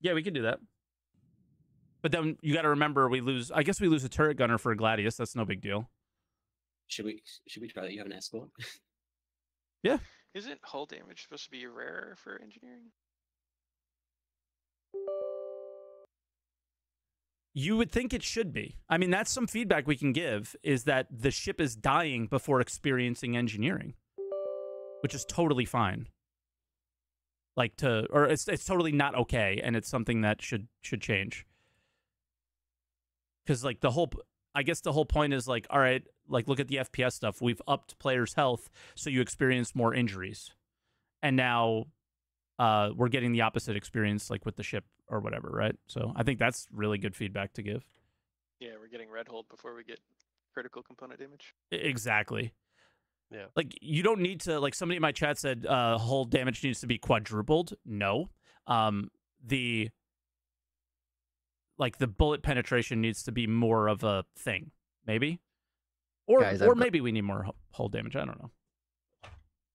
Yeah, we can do that. But then you got to remember we lose. I guess we lose a turret gunner for a Gladius. That's no big deal. Should we should we try that? You have an escort? Yeah. Isn't hull damage supposed to be rare for engineering? You would think it should be. I mean, that's some feedback we can give, is that the ship is dying before experiencing engineering, which is totally fine. Like to, or it's it's totally not okay, and it's something that should should change. Because like the whole, I guess the whole point is like, all right. Like, look at the F P S stuff. We've upped players' health, so you experience more injuries. And now uh, we're getting the opposite experience, like, with the ship or whatever, right? So I think that's really good feedback to give. Yeah, we're getting red hold before we get critical component damage. Exactly. Yeah. Like, you don't need to... Like, somebody in my chat said uh, hull damage needs to be quadrupled. No. Um, the... Like, the bullet penetration needs to be more of a thing, maybe? Or Guys, or maybe we need more hull damage. I don't know.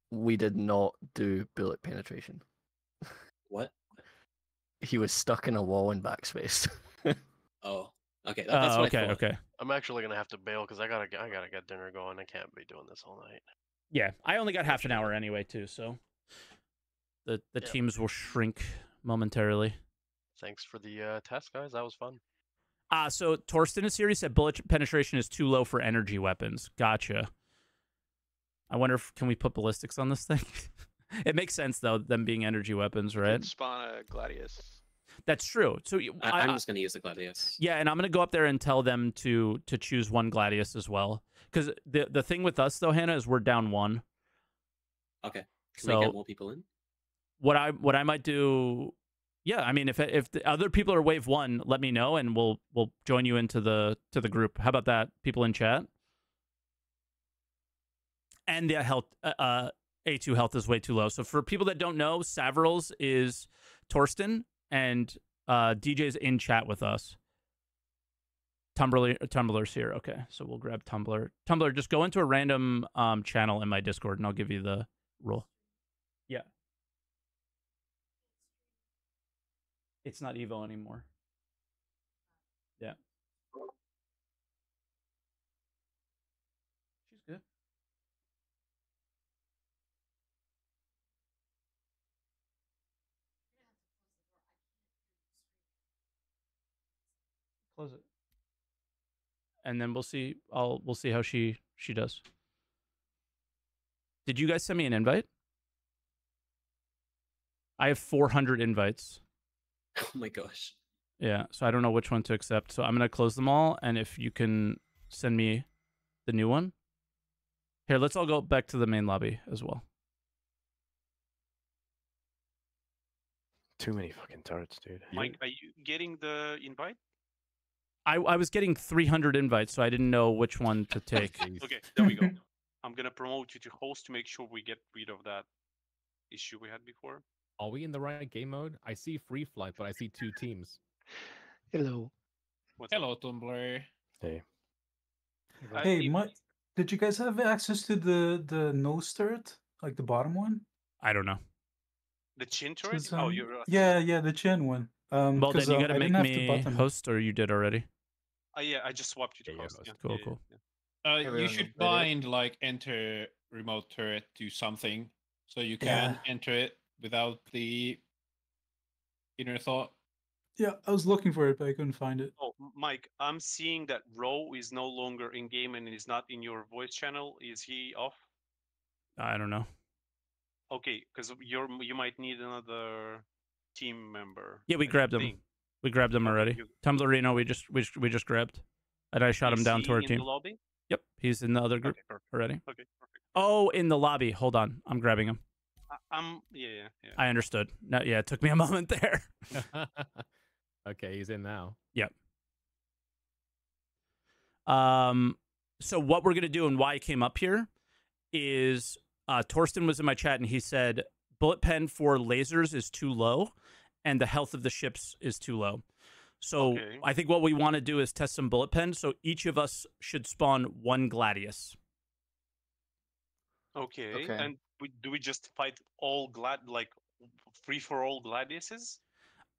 We did not do bullet penetration. What? He was stuck in a wall in backspace. Oh, okay. That, that's uh, okay, I okay. I'm actually gonna have to bail because I gotta I gotta get dinner going. I can't be doing this all night. Yeah, I only got half an hour anyway too, so the the yeah. teams will shrink momentarily. Thanks for the uh, test, guys. That was fun. Ah, uh, so Torsten is here. He said bullet penetration is too low for energy weapons. Gotcha. I wonder if can we put ballistics on this thing? It makes sense though, them being energy weapons, right? You can spawn a Gladius. That's true. So I, I, I'm just gonna use the Gladius. Yeah, and I'm gonna go up there and tell them to to choose one Gladius as well. Because the the thing with us though, Hannah, is we're down one. Okay. Can so we get more people in? What I what I might do. Yeah, I mean, if if the other people are wave one, let me know, and we'll we'll join you into the to the group. How about that, people in chat? And the health, uh, uh, A two health is way too low. So for people that don't know, Saverels is Torsten, and uh, D J's in chat with us. Tumbler, Tumbler's here. Okay, so we'll grab Tumbler. Tumbler, just go into a random um, channel in my Discord, and I'll give you the rule. Yeah. It's not Evo anymore. Yeah. She's good. Close it. And then we'll see I'll we'll see how she she does. Did you guys send me an invite? I have four hundred invites. Oh my gosh. Yeah, so I don't know which one to accept. So I'm going to close them all, and if you can send me the new one. Here, let's all go back to the main lobby as well. Too many fucking turrets, dude. Mike, are you getting the invite? I, I was getting three hundred invites, so I didn't know which one to take. Okay, there we go. I'm going to promote you to host to make sure we get rid of that issue we had before. Are we in the right game mode? I see free flight, but I see two teams. Hello. What's Hello, up? Tumbler. Hey. Hey, Mike, did you guys have access to the, the nose turret? Like the bottom one? I don't know. The chin turret? Um, oh, you're right. Yeah, yeah, the chin one. Um, well, then you gotta uh, make me host, or you did already? Uh, yeah, I just swapped you to yeah, host. Yeah. Cool, yeah, cool. Yeah. Uh, you should bind, like, enter remote turret to something, so you can yeah. enter it. Without the inner thought? Yeah, I was looking for it, but I couldn't find it. Oh, Mike, I'm seeing that Ro is no longer in game and is not in your voice channel. Is he off? I don't know. Okay, because you're you might need another team member. Yeah, we I grabbed think. him. We grabbed him already. You... Tumblerino, we just we we just grabbed, and I shot is him down he to our in team. The lobby? Yep, he's in the other group okay, already. Okay, perfect. Oh, in the lobby. Hold on, I'm grabbing him. Um, yeah, yeah, yeah. I understood. No, yeah, it took me a moment there. Okay, he's in now. Yep. Um, so what we're gonna do and why I came up here is uh, Torsten was in my chat and he said bullet pen for lasers is too low, and the health of the ships is too low. So okay. I think what we want to do is test some bullet pens. So each of us should spawn one Gladius. Okay. okay. And we, do we just fight all glad like free for all Gladiuses?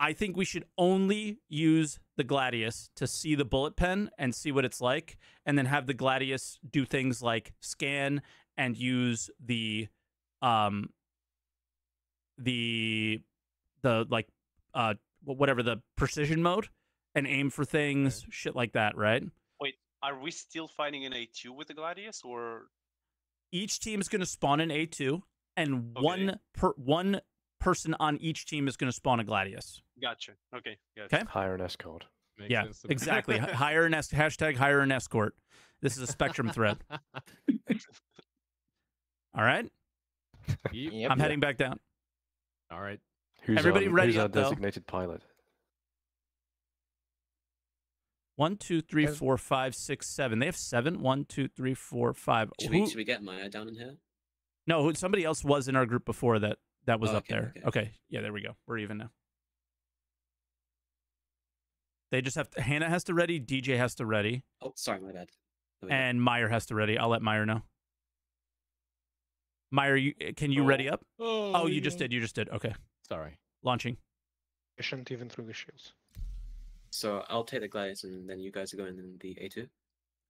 I think we should only use the Gladius to see the bullet pen and see what it's like, and then have the Gladius do things like scan and use the, um, the, the like, uh, whatever the precision mode and aim for things, okay. shit like that, right? Wait, are we still fighting an A two with the Gladius, or each team is going to spawn an A two, and okay. one per one. person on each team is going to spawn a Gladius. Gotcha. Okay. Gotcha. Okay. Hire an escort. Makes yeah, sense exactly. Hire an escort. Hashtag hire an escort. This is a Spectrum thread. All right. Yep, I'm yep. heading back down. All right. Who's Everybody our, ready who's up, our designated though? pilot? One, two, three, four, five, six, seven. They have seven. One, two, three, four, five. Should we, should we get Meyer down in here? No, somebody else was in our group before that. That was oh, up okay, there. Okay. okay. Yeah, there we go. We're even now. They just have to... Hannah has to ready. D J has to ready. Oh, sorry. My bad. And go. Meyer has to ready. I'll let Meyer know. Meyer, you, can you oh. ready up? Oh, oh you yeah. just did. You just did. Okay. Sorry. Launching. I shouldn't even through the shields. So I'll take the Gladius, and then you guys are going in the A two?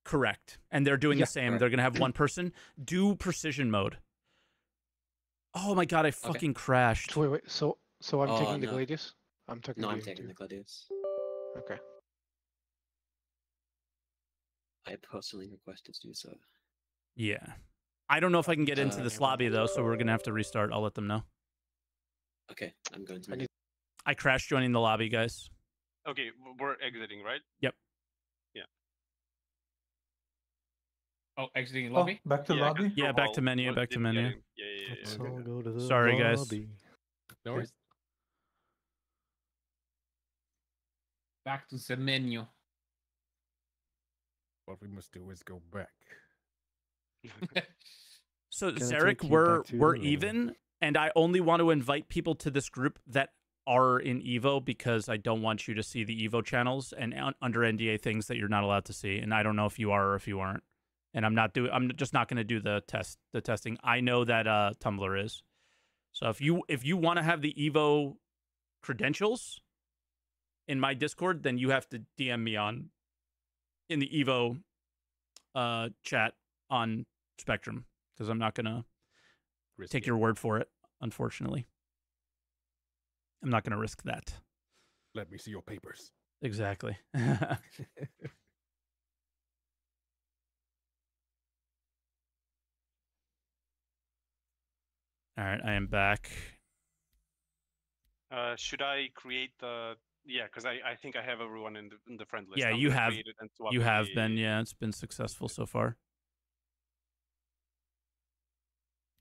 Correct. And they're doing yeah, the same. Right. They're going to have one person do precision mode. Oh my god, I fucking okay. crashed. So wait, wait, so so I'm oh, taking the no. Gladius? I'm taking No, I'm taking too. the Gladius. Okay. I personally requested to do so. Yeah. I don't know if I can get uh, into this lobby though, so we're gonna have to restart. I'll let them know. Okay, I'm going to I, need... I crashed joining the lobby, guys. Okay, we're exiting, right? Yep. Yeah. Oh, exiting the lobby? Oh, back to yeah, lobby? Yeah, back to menu, back to menu. Yeah, yeah, yeah. yeah. So go to the Sorry, guys. Lobby. No worries. Back to the menu. What we must do is go back. So, Zarek, we're, we're even, and I only want to invite people to this group that are in Evo because I don't want you to see the Evo channels and under N D A things that you're not allowed to see, and I don't know if you are or if you aren't. And I'm not doing. I'm just not going to do the test, the testing. I know that uh, Tumbler is. So if you if you want to have the Evo credentials in my Discord, then you have to D M me on in the Evo uh, chat on Spectrum because I'm not going to take your word for it. Unfortunately, I'm not going to risk that. Let me see your papers. Exactly. All right, I am back. Uh, should I create the? Yeah, because I, I think I have everyone in the in the friend list. Yeah, I'm you have you have the... been. Yeah, it's been successful so far.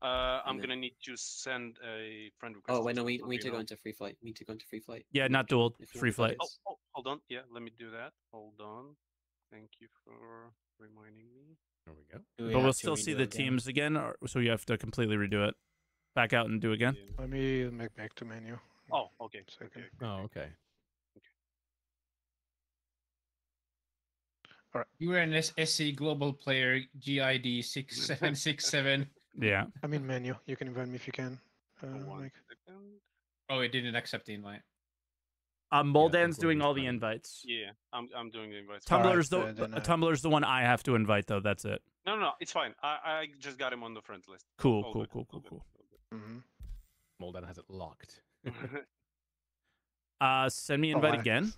Uh, I'm gonna need to send a friend request. Oh wait, no, we we need to go into free flight. We need to go into free flight. Yeah, not dual, free flight. Oh, oh, hold on. Yeah, let me do that. Hold on. Thank you for reminding me. There we go. We but we'll still see the again? teams again, or, so you have to completely redo it. Back out and do again. Let me make back to menu. Oh, okay. Second. Okay. Oh, okay. All right. You are an S C global player, G I D six seven six seven. Yeah. I'm in menu. You can invite me if you can. Uh, Mike. Oh, it didn't accept the invite. Um, Muldan's yeah, doing all the invites. Yeah, I'm I'm doing the invites. Tumbler's right, the uh, uh, Tumbler's the one I have to invite though. That's it. No, no, it's fine. I I just got him on the friend list. Cool, all cool, good. cool, cool, cool. Mm-hmm. Muldan has it locked. Uh, send me an invite oh, again.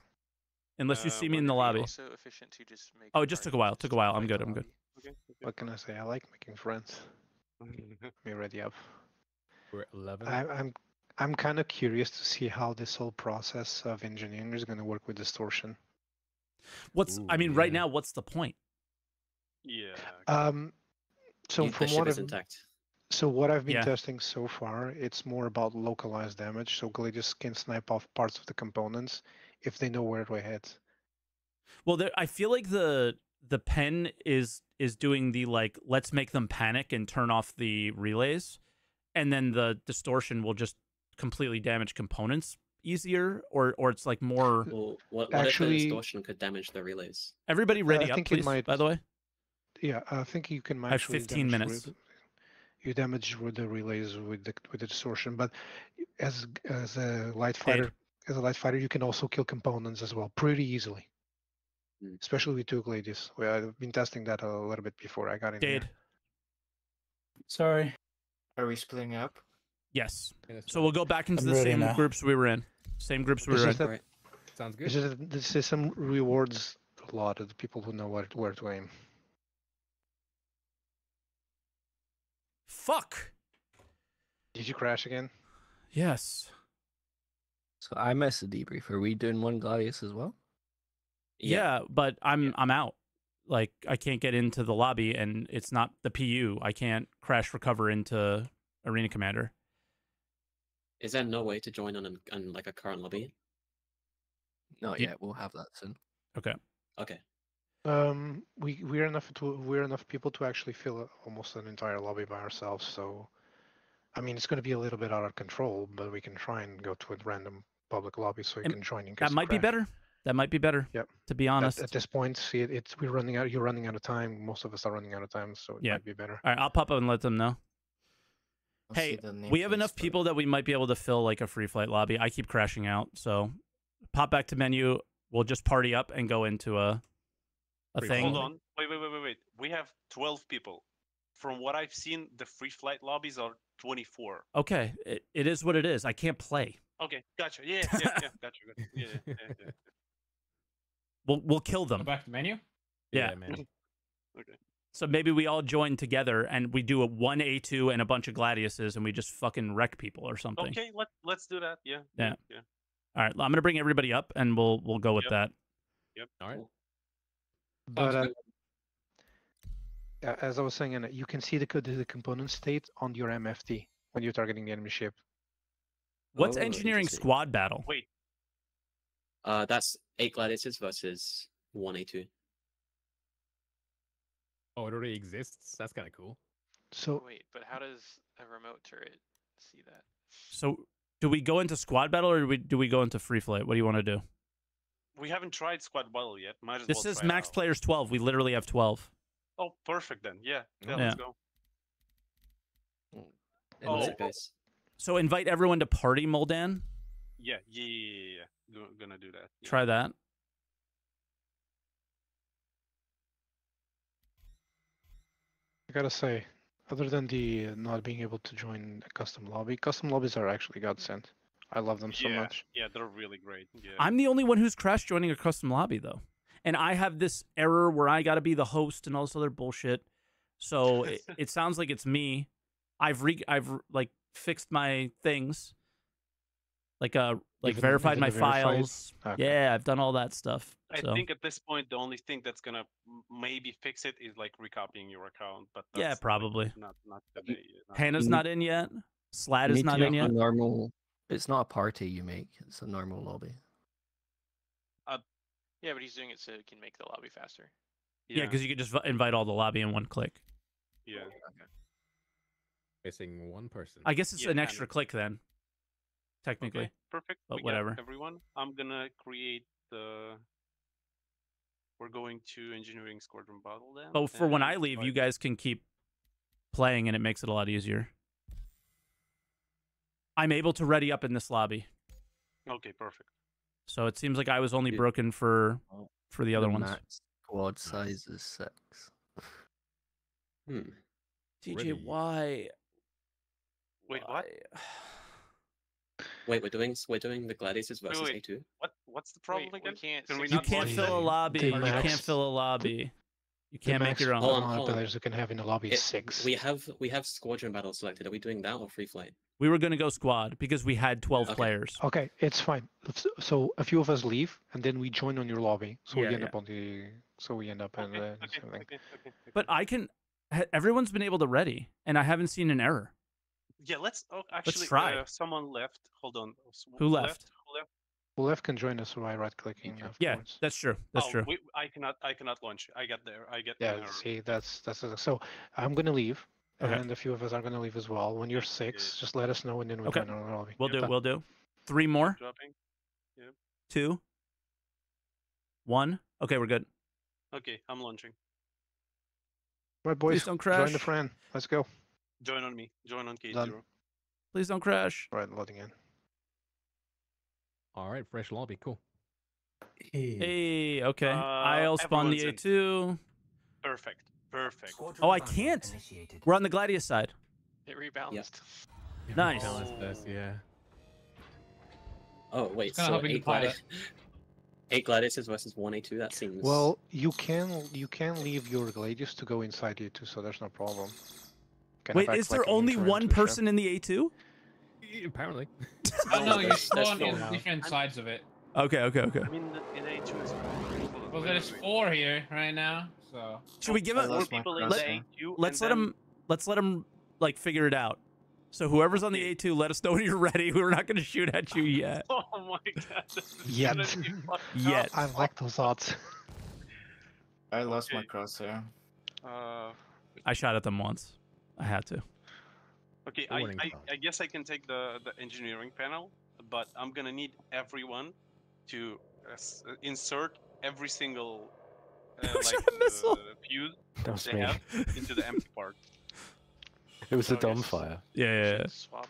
Unless you uh, see me in the lobby. Also efficient to just make oh, it just took a while. Took a while. I'm good. I'm good. Okay. What can I say? I like making friends. We're ready up. We're at eleven. I, I'm I'm kind of curious to see how this whole process of engineering is going to work with distortion. What's Ooh, I mean, yeah. right now, what's the point? Yeah. Um. So Keep from what I've, intact. so what I've been yeah. testing so far, it's more about localized damage. So Gladius can snipe off parts of the components if they know where it heads. Well, there, I feel like the the pen is is doing the like let's make them panic and turn off the relays, and then the distortion will just completely damage components easier, or or it's like more. Well, what, what Actually, if the distortion could damage the relays? Everybody ready uh, up, please. Might... By the way. Yeah, I think you can match. I have fifteen minutes. With, you damage with the relays with the with the distortion, but as as a light fighter, Dade. as a light fighter, you can also kill components as well pretty easily. Mm. Especially with two Gladius. Well, I've been testing that a little bit before I got in. Dade. Here. Sorry, are we splitting up? Yes. So we'll go back into I'm the same now. groups we were in. Same groups we it's were in. That, right. Sounds good. Just, the system rewards a lot of the people who know where, where to aim. Fuck! Did you crash again? Yes. So I missed the debrief. Are we doing one Gladius as well? Yeah, yeah but I'm yeah. I'm out. Like I can't get into the lobby, and it's not the P U. I can't crash recover into Arena Commander. Is there no way to join on, an, on like a current lobby? Not yeah. yet. We'll have that soon. Okay. Okay. Um, we we're enough to we're enough people to actually fill almost an entire lobby by ourselves. So, I mean, it's going to be a little bit out of control, but we can try and go to a random public lobby so you and can join in. That might be better. That might be better. Yep. To be honest, at, at this point, see, it, it's we're running out. You're running out of time. Most of us are running out of time, so it yep. might be better. All right, I'll pop up and let them know. I'll hey, we have enough people it. that we might be able to fill like a free flight lobby. I keep crashing out, so pop back to menu. We'll just party up and go into a. A thing. Hold on, wait, wait, wait, wait, wait. We have twelve people. From what I've seen, the free flight lobbies are twenty-four. Okay, it, it is what it is. I can't play. Okay, gotcha. Yeah, yeah, yeah. Gotcha. gotcha. Yeah, yeah, yeah. We'll we'll kill them. Go back to menu. Yeah, yeah menu. Okay. So maybe we all join together and we do a one A two and a bunch of Gladiuses and we just fucking wreck people or something. Okay, let let's do that. Yeah. Yeah. yeah. All right, well, I'm gonna bring everybody up and we'll we'll go with yep. that. Yep. All right. But uh, as I was saying, you can see the, the component state on your M F D when you're targeting the enemy ship. What's oh, engineering squad battle? Wait, uh, that's eight Gladiators versus one A two. Oh, it already exists. That's kind of cool. So wait, but how does a remote turret see that? So do we go into squad battle or do we do we go into free flight? What do you want to do? We haven't tried squad battle yet. Might as this well is max players twelve. We literally have twelve. Oh, perfect then. Yeah, yeah, yeah. Let's go. Oh. So invite everyone to party, Muldan. Yeah, yeah, yeah, yeah. Go, gonna do that. Yeah. Try that. I gotta say, other than the uh, not being able to join a custom lobby, custom lobbies are actually godsend. I love them so yeah, much. Yeah, they're really great. Yeah. I'm the only one who's crashed joining a custom lobby, though. And I have this error where I got to be the host and all this other bullshit. So it, it sounds like it's me. I've, re I've like, fixed my things. Like, uh, like verified my files. Okay. Yeah, I've done all that stuff. So. I think at this point, the only thing that's going to maybe fix it is, like, recopying your account. But that's yeah, probably. Like, not, not today, not Hannah's not in yet. Slad is not in yet. Normal... It's not a party you make, it's a normal lobby. Uh, yeah, but he's doing it so it can make the lobby faster. Yeah, because yeah, you can just invite all the lobby in one click. Yeah. Okay. Missing one person. I guess it's yeah, an extra click then, technically. Okay, perfect. But we whatever. Everyone, I'm going to create the... We're going to engineering squadron battle then. Oh, for when I leave, party. You guys can keep playing and it makes it a lot easier. I'm able to ready up in this lobby. Okay, perfect. So it seems like I was only Dude. broken for for the other the ones. Squad size is six. Hmm. D J, ready. why? Wait, why? what? Wait, we're doing we're doing the Gladius versus wait, wait. A two. What what's the problem wait, again? We can't, can we you, can't fill a lobby. You can't fill a lobby. You can't the make your own. Hold on, hold on. Players you can have in a lobby it, is six. We have we have squadron battle selected. Are we doing that or free flight? We were going to go squad because we had twelve okay. players. Okay, it's fine. So a few of us leave and then we join on your lobby. So yeah, we end yeah. up on the. So we end up okay, on the. Okay, okay, okay, okay. But I can. Everyone's been able to ready, and I haven't seen an error. Yeah, let's oh, actually. Let's try. Uh, someone left. Hold on. Someone Who left? left? Who left? Who left can join us by right clicking. Afterwards. Yeah, that's true. That's oh, true. We, I cannot. I cannot launch. I get there. I get yeah, there. Yeah. See, that's that's so. I'm gonna leave. Okay. And a few of us are gonna leave as well. When you're six, yeah. just let us know, and then we okay. will we'll do. Done. We'll do. Three more. Dropping. Yeah. Two. One. Okay, we're good. Okay, I'm launching. All right, boys. Please don't crash. Join the friend. Let's go. Join on me. Join on K zero. Done. Please don't crash. All right, loading in. All right, fresh lobby. Cool. Hey. hey okay. Uh, I'll spawn the A two. In. Perfect. Perfect. Oh, I can't. Initiated. We're on the Gladius side. It rebalanced. Yep. It nice. Rebalanced this, yeah. Oh wait. So eight, gladi eight Gladiuses versus one A two. That seems. Well, you can you can leave your Gladius to go inside A two, so there's no problem. Kind wait, is there like only one person ship. in the A two? Apparently. Oh no, you spawn on different sides of it. Okay, okay, okay. I mean, in A two is. Well, there's four here right now. So. Should we give it? Let, let's let them. Let's let them like figure it out. So whoever's on the A two, let us know when you're ready. We're not going to shoot at you yet. Oh my god. Yet. Yet. I like those odds. I lost okay. my crosshair. Uh. I shot at them once. I had to. Okay, I, I I guess I can take the the engineering panel, but I'm gonna need everyone to uh, insert every single. Uh, like a missile. The, the fuse they have into the empty part. It was so a dumb fire. Yeah, yeah, yeah. Swap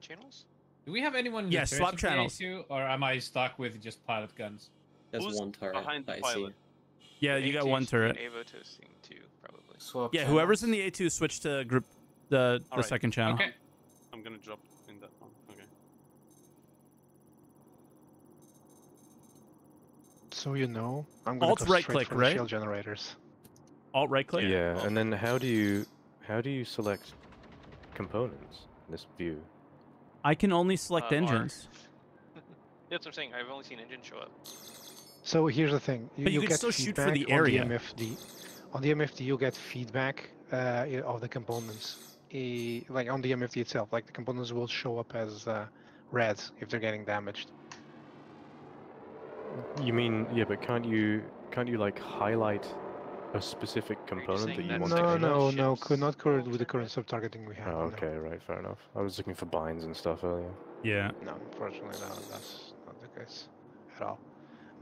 channels? Do we have anyone? Yeah, swap channels. A two, or am I stuck with just pilot guns? There's Who's one turret behind the pilot. Yeah, you got one turret. Two, probably. Swap yeah, channels. Whoever's in the A two, switch to group the the right. second channel. Okay. I'm gonna drop in that one. Okay. So you know, I'm gonna Alt go right click, right? Shield generators. Alt right click. Yeah, yeah, and then how do you how do you select components in this view? I can only select uh, engines. That's what I'm saying. I've only seen engines show up. So here's the thing. You, but you, you can still shoot for the area. On the M F D. On the M F D, you get feedback uh, of the components. E, like on the M F D itself, like the components will show up as uh, red if they're getting damaged. You mean yeah, but can't you can't you like highlight a specific component that you want no, to? No, no, no. Could not current with the current sub-targeting we have. Oh, okay, no. Right, fair enough. I was looking for binds and stuff earlier. Yeah. No, unfortunately, no, that's not the case at all.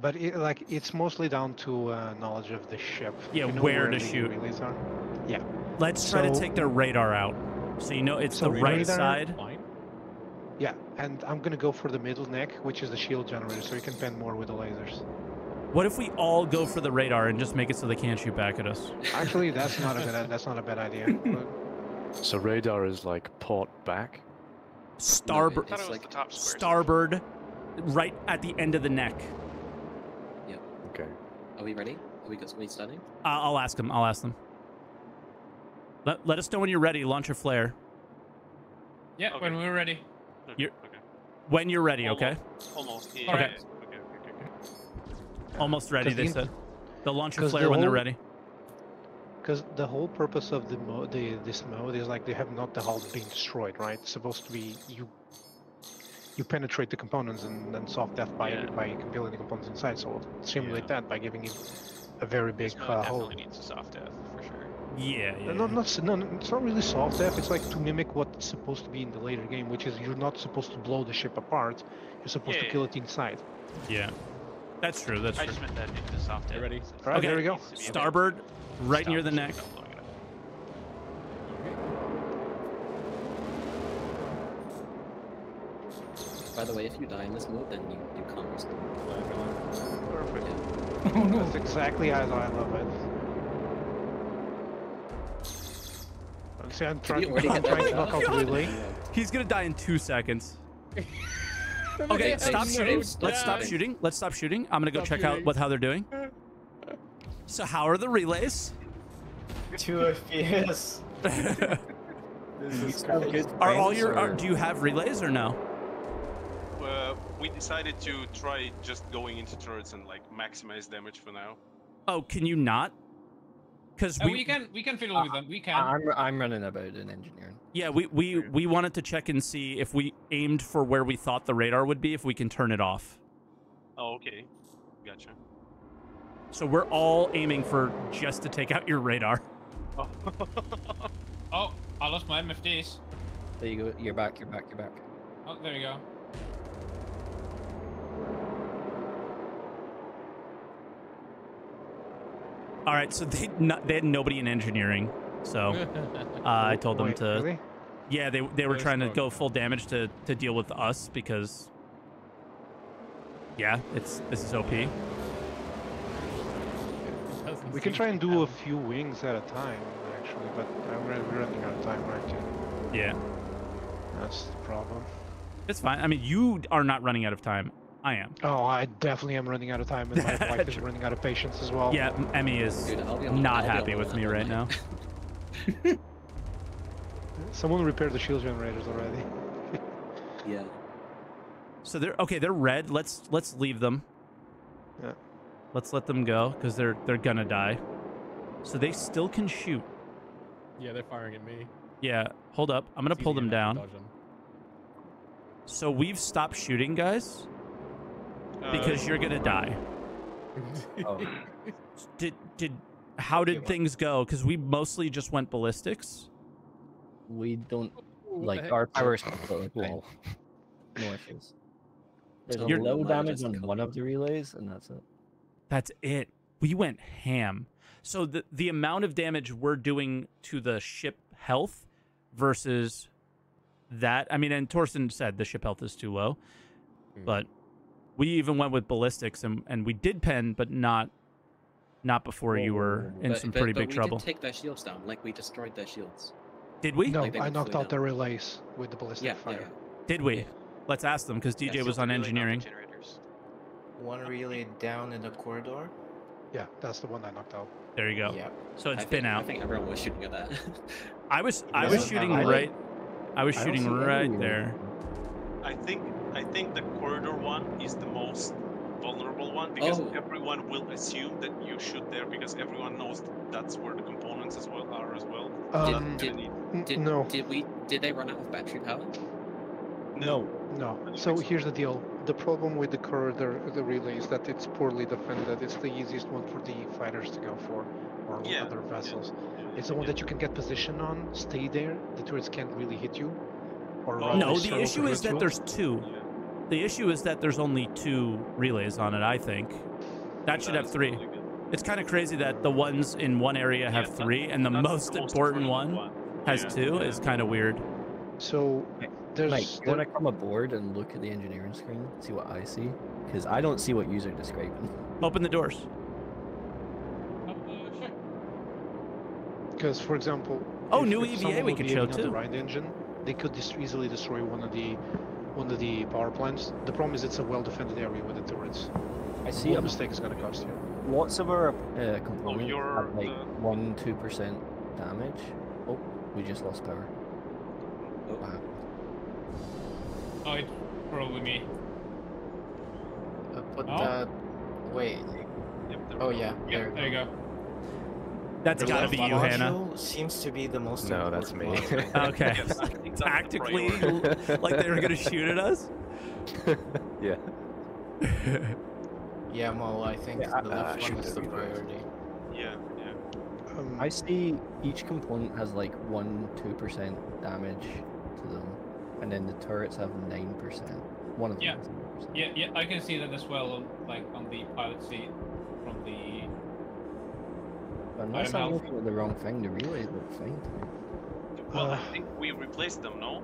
But it, like it's mostly down to uh, knowledge of the ship. Yeah, you know where, where to shoot. Are. Yeah. Let's try so, to take their radar out. So you know it's so the right radar, side. Fine. Yeah, and I'm gonna go for the middle neck, which is the shield generator, so you can pen more with the lasers. What if we all go for the radar and just make it so they can't shoot back at us? Actually, that's not a bad that's not a bad idea. But... So radar is like port back. Starboard. No, it's like top starboard, right at the end of the neck. Okay. Are we ready? Are we, are we starting? Uh, I'll ask them. I'll ask them. Let, let us know when you're ready. Launch a flare. Yeah, okay. When we're ready. Okay. You're, okay. When you're ready, almost, okay? Almost. Yeah. Okay. Okay. Okay, okay, okay. Almost ready, they the, said. They'll launch a flare the whole, when they're ready. Because the whole purpose of the, mo the this mode is like they have not the hull being destroyed, right? It's supposed to be you... You penetrate the components and, and solve death by yeah. by building the components inside. So we'll simulate yeah. that by giving you a very big uh, definitely hole. Definitely needs a soft death for sure. Yeah, yeah. No, not, no, it's not really soft death. It's like to mimic what's supposed to be in the later game, which is you're not supposed to blow the ship apart. You're supposed yeah, to kill yeah. it inside. Yeah, that's true. That's I true. just meant that into soft death. Ready? All right, okay. There we go. Starboard, right Stop. near the neck. By the way, if you die in this mode, then you, you can't restore. Perfect. Yeah. Oh, no. That's exactly as I love it. See, I'm trying, I'm trying to knock out the relay. He's gonna die in two seconds. Okay, stop shooting. Let's down. stop shooting. Let's stop shooting. I'm gonna go stop check shooting. out what how they're doing. So how are the relays? Two F P S. This is good. Are all your? Are, do you have relays or no? Uh, we decided to try just going into turrets and like maximize damage for now. Oh, can you not? Because oh, we, we can we can fiddle uh, with them. We can. I'm I'm running about an engineering. Yeah, we we we wanted to check and see if we aimed for where we thought the radar would be, if we can turn it off. Oh, okay, gotcha. So we're all aiming for just to take out your radar. Oh, oh I lost my M F Ds. There you go. You're back. You're back. You're back. Oh, there you go. All right, so they not, they had nobody in engineering, so uh, I told them Wait, to. Really? Yeah, they they were There's trying to go full damage to to deal with us because. Yeah, it's this is O P. We can try and do happen. a few wings at a time, actually, but I'm running out of time right now. Yeah, that's the problem. It's fine. I mean, you are not running out of time. I am. Oh, I definitely am running out of time, and my wife is running out of patience as well. Yeah, Emmy is Dude, not happy with me right now. Someone repaired the shield generators already. Yeah. So they're okay. They're red. Let's let's leave them. Yeah. Let's let them go because they're they're gonna die. So they still can shoot. Yeah, they're firing at me. Yeah. Hold up. I'm gonna it's pull them down. Them. So we've stopped shooting, guys. Because you're gonna die. Oh. Did did how did things go? Because we mostly just went ballistics. We don't like our powers. No issues. There's you're, a low damage on one of the relays, and that's it. That's it. We went ham. So the the amount of damage we're doing to the ship health versus that. I mean, and Torsten said the ship health is too low, mm. but. We even went with ballistics, and, and we did pen, but not not before oh, you were in but, some but, pretty but big we trouble. Did take their shields down, like we destroyed their shields. Did we? No, like I knocked out down. their relays with the ballistic yeah, fire. Yeah, yeah. Did we? Yeah. Let's ask them, because D J yeah, was on engineering. One relay down in the corridor? Yeah, that's the one I knocked out. There you go. Yeah. So it's I been think, out. I think everyone was shooting at that. I was, I was shooting I right, I was shooting I right there. I think... I think the corridor one is the most vulnerable one because oh. everyone will assume that you shoot there because everyone knows that's where the components as well are as well. Um, did, did, did, no. Did we? Did they run out of battery power? No, no. no. So here's the deal: the problem with the corridor, the relay, is that it's poorly defended. It's the easiest one for the fighters to go for, or yeah. other vessels. Yeah. It's the one yeah. that you can get position on, stay there. The turrets can't really hit you. Or oh, no, the issue is that there's two. Yeah. The issue is that there's only two relays on it, I think. That should that have three. Really it's kind of crazy that the ones in one area have yeah, three, and the most, the most important one, one has yeah, two. Yeah. It's kind of weird. So, there's... Mike, you want to come aboard and look at the engineering screen, see what I see? Because I don't see what you're describing. Open the doors. Because, for example... Oh, new E V A we can show, too. The right engine, they could just easily destroy one of the... one of the power plants. The problem is it's a well-defended area with the turrets. I see what a mistake is going to cost you. Lots of our uh, components oh, have like uh, one, two percent damage. Oh, we just lost power. Oh, wow. Oh, it's probably me. Uh, but oh. that... Wait. Yep, oh yeah. Yep, there, there you go. go. That's got to be you, Hannah. Seems to be the most. No, that's me. Okay. Yes, tactically, like they were gonna shoot at us. Yeah. Yeah, well, I think yeah, the left uh, one is the priority. Yeah, yeah. Um, I see each component has like one, two percent damage to them, and then the turrets have nine percent. One of them. Yeah. Yeah, yeah. I can see that as well. Like on the pilot seat from the. Unless I'm looking at the wrong thing, the relays look fine to me. Well, uh, I think we replaced them, no?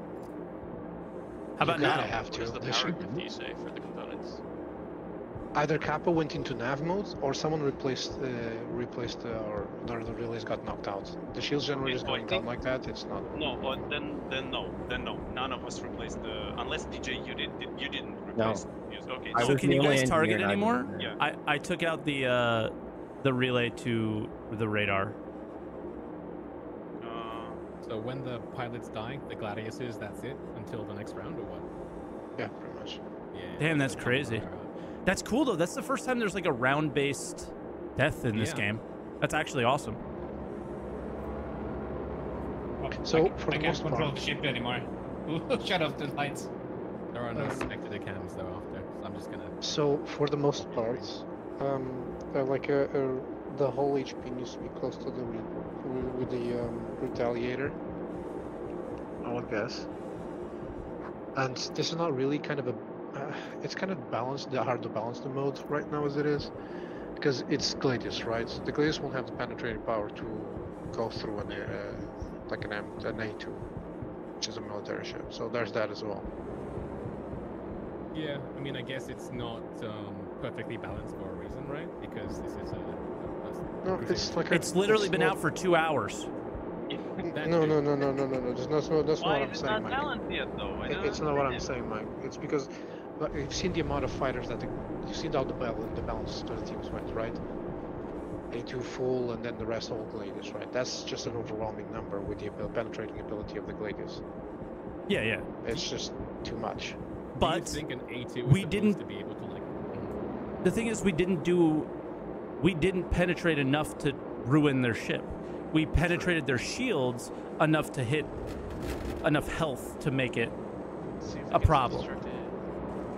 How about now? I have to. What is the power F D say for the components? Either Kappa went into nav mode, or someone replaced, uh, replaced, uh, or the relays got knocked out. The shield generator is going down like that. It's not. No, but then, then no, then no. None of us replaced the. Unless D J, you did, did you didn't replace. No. The okay. I so can you guys target anymore? Yeah. I I took out the uh, the relay to the radar. Uh, so when the pilots die, the Gladiuses, that's it until the next round, or what? Yeah, pretty much. Yeah. Damn, that's crazy. That's cool though. That's the first time there's like a round-based death in this yeah. game. That's actually awesome. Oh, so I, for I the can't most control part. the ship anymore. Shut off the lights. There are no um, connected cams though after. So I'm just gonna. So for the most part, um, uh, like uh, uh, the whole H P needs to be close to the re with the um, Retaliator. I would guess. And this is not really kind of a. Uh, it's kind of balanced, hard to balance the mode right now as it is, because it's Gladius, right? The Gladius won't have the penetrating power to go through an, uh, like an, M an A two, which is a military ship, so there's that as well. Yeah, I mean, I guess it's not um, perfectly balanced for a reason, right? Because this is a... a, a no, it's like a, it's literally it's been not... out for two hours. No, no, no, no, no, no, no, that's not, that's not what I'm saying, Mike. Why is it not yet, though? It, it's not what I'm saying, Mike. It's because... But you've seen the amount of fighters that... They, you've seen how the balance, the balance of the teams went, right? A two full and then the rest all Gladius, right? That's just an overwhelming number with the penetrating ability of the Gladius. Yeah, yeah. It's just too much. But do you think an A two we didn't... to be able to like... The thing is, we didn't do... We didn't penetrate enough to ruin their ship. We penetrated their shields enough to hit enough health to make it a problem.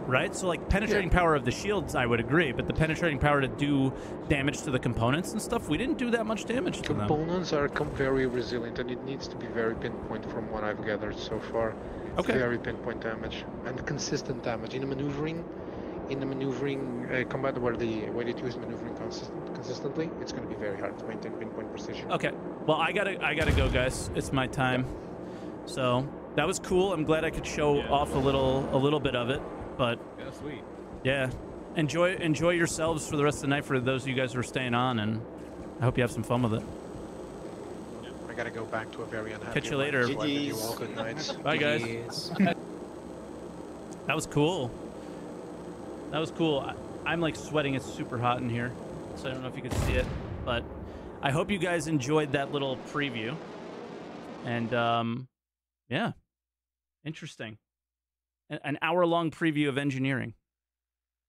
Right? So like penetrating yeah. power of the shields, I would agree, but the penetrating power to do damage to the components and stuff, we didn't do that much damage to them. Components are very resilient, and it needs to be very pinpoint from what I've gathered so far. Okay. Very pinpoint damage and consistent damage in the maneuvering, in the maneuvering uh, combat where the where it is maneuvering consistent, consistently, it's going to be very hard to maintain pinpoint precision. Okay. Well, I gotta I gotta go, guys. It's my time. Yeah. So that was cool. I'm glad I could show yeah, off well, a little a little bit of it. But yeah, sweet. Yeah, enjoy enjoy yourselves for the rest of the night. For those of you guys who are staying on, and I hope you have some fun with it. Yeah, I gotta go back to a very unhappy. Catch you later. You all good nights. Bye, guys. That was cool. That was cool. I, I'm like sweating. It's super hot in here, so I don't know if you can see it, but I hope you guys enjoyed that little preview. And um, yeah, interesting. An hour-long preview of engineering.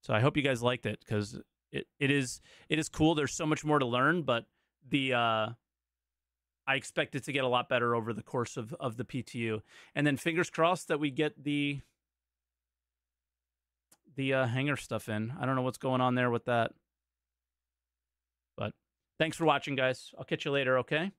So I hope you guys liked it, because it, it is it is cool. There's so much more to learn, but the uh, I expect it to get a lot better over the course of, of the P T U. And then fingers crossed that we get the the uh, hangar stuff in. I don't know what's going on there with that. But thanks for watching, guys. I'll catch you later, okay?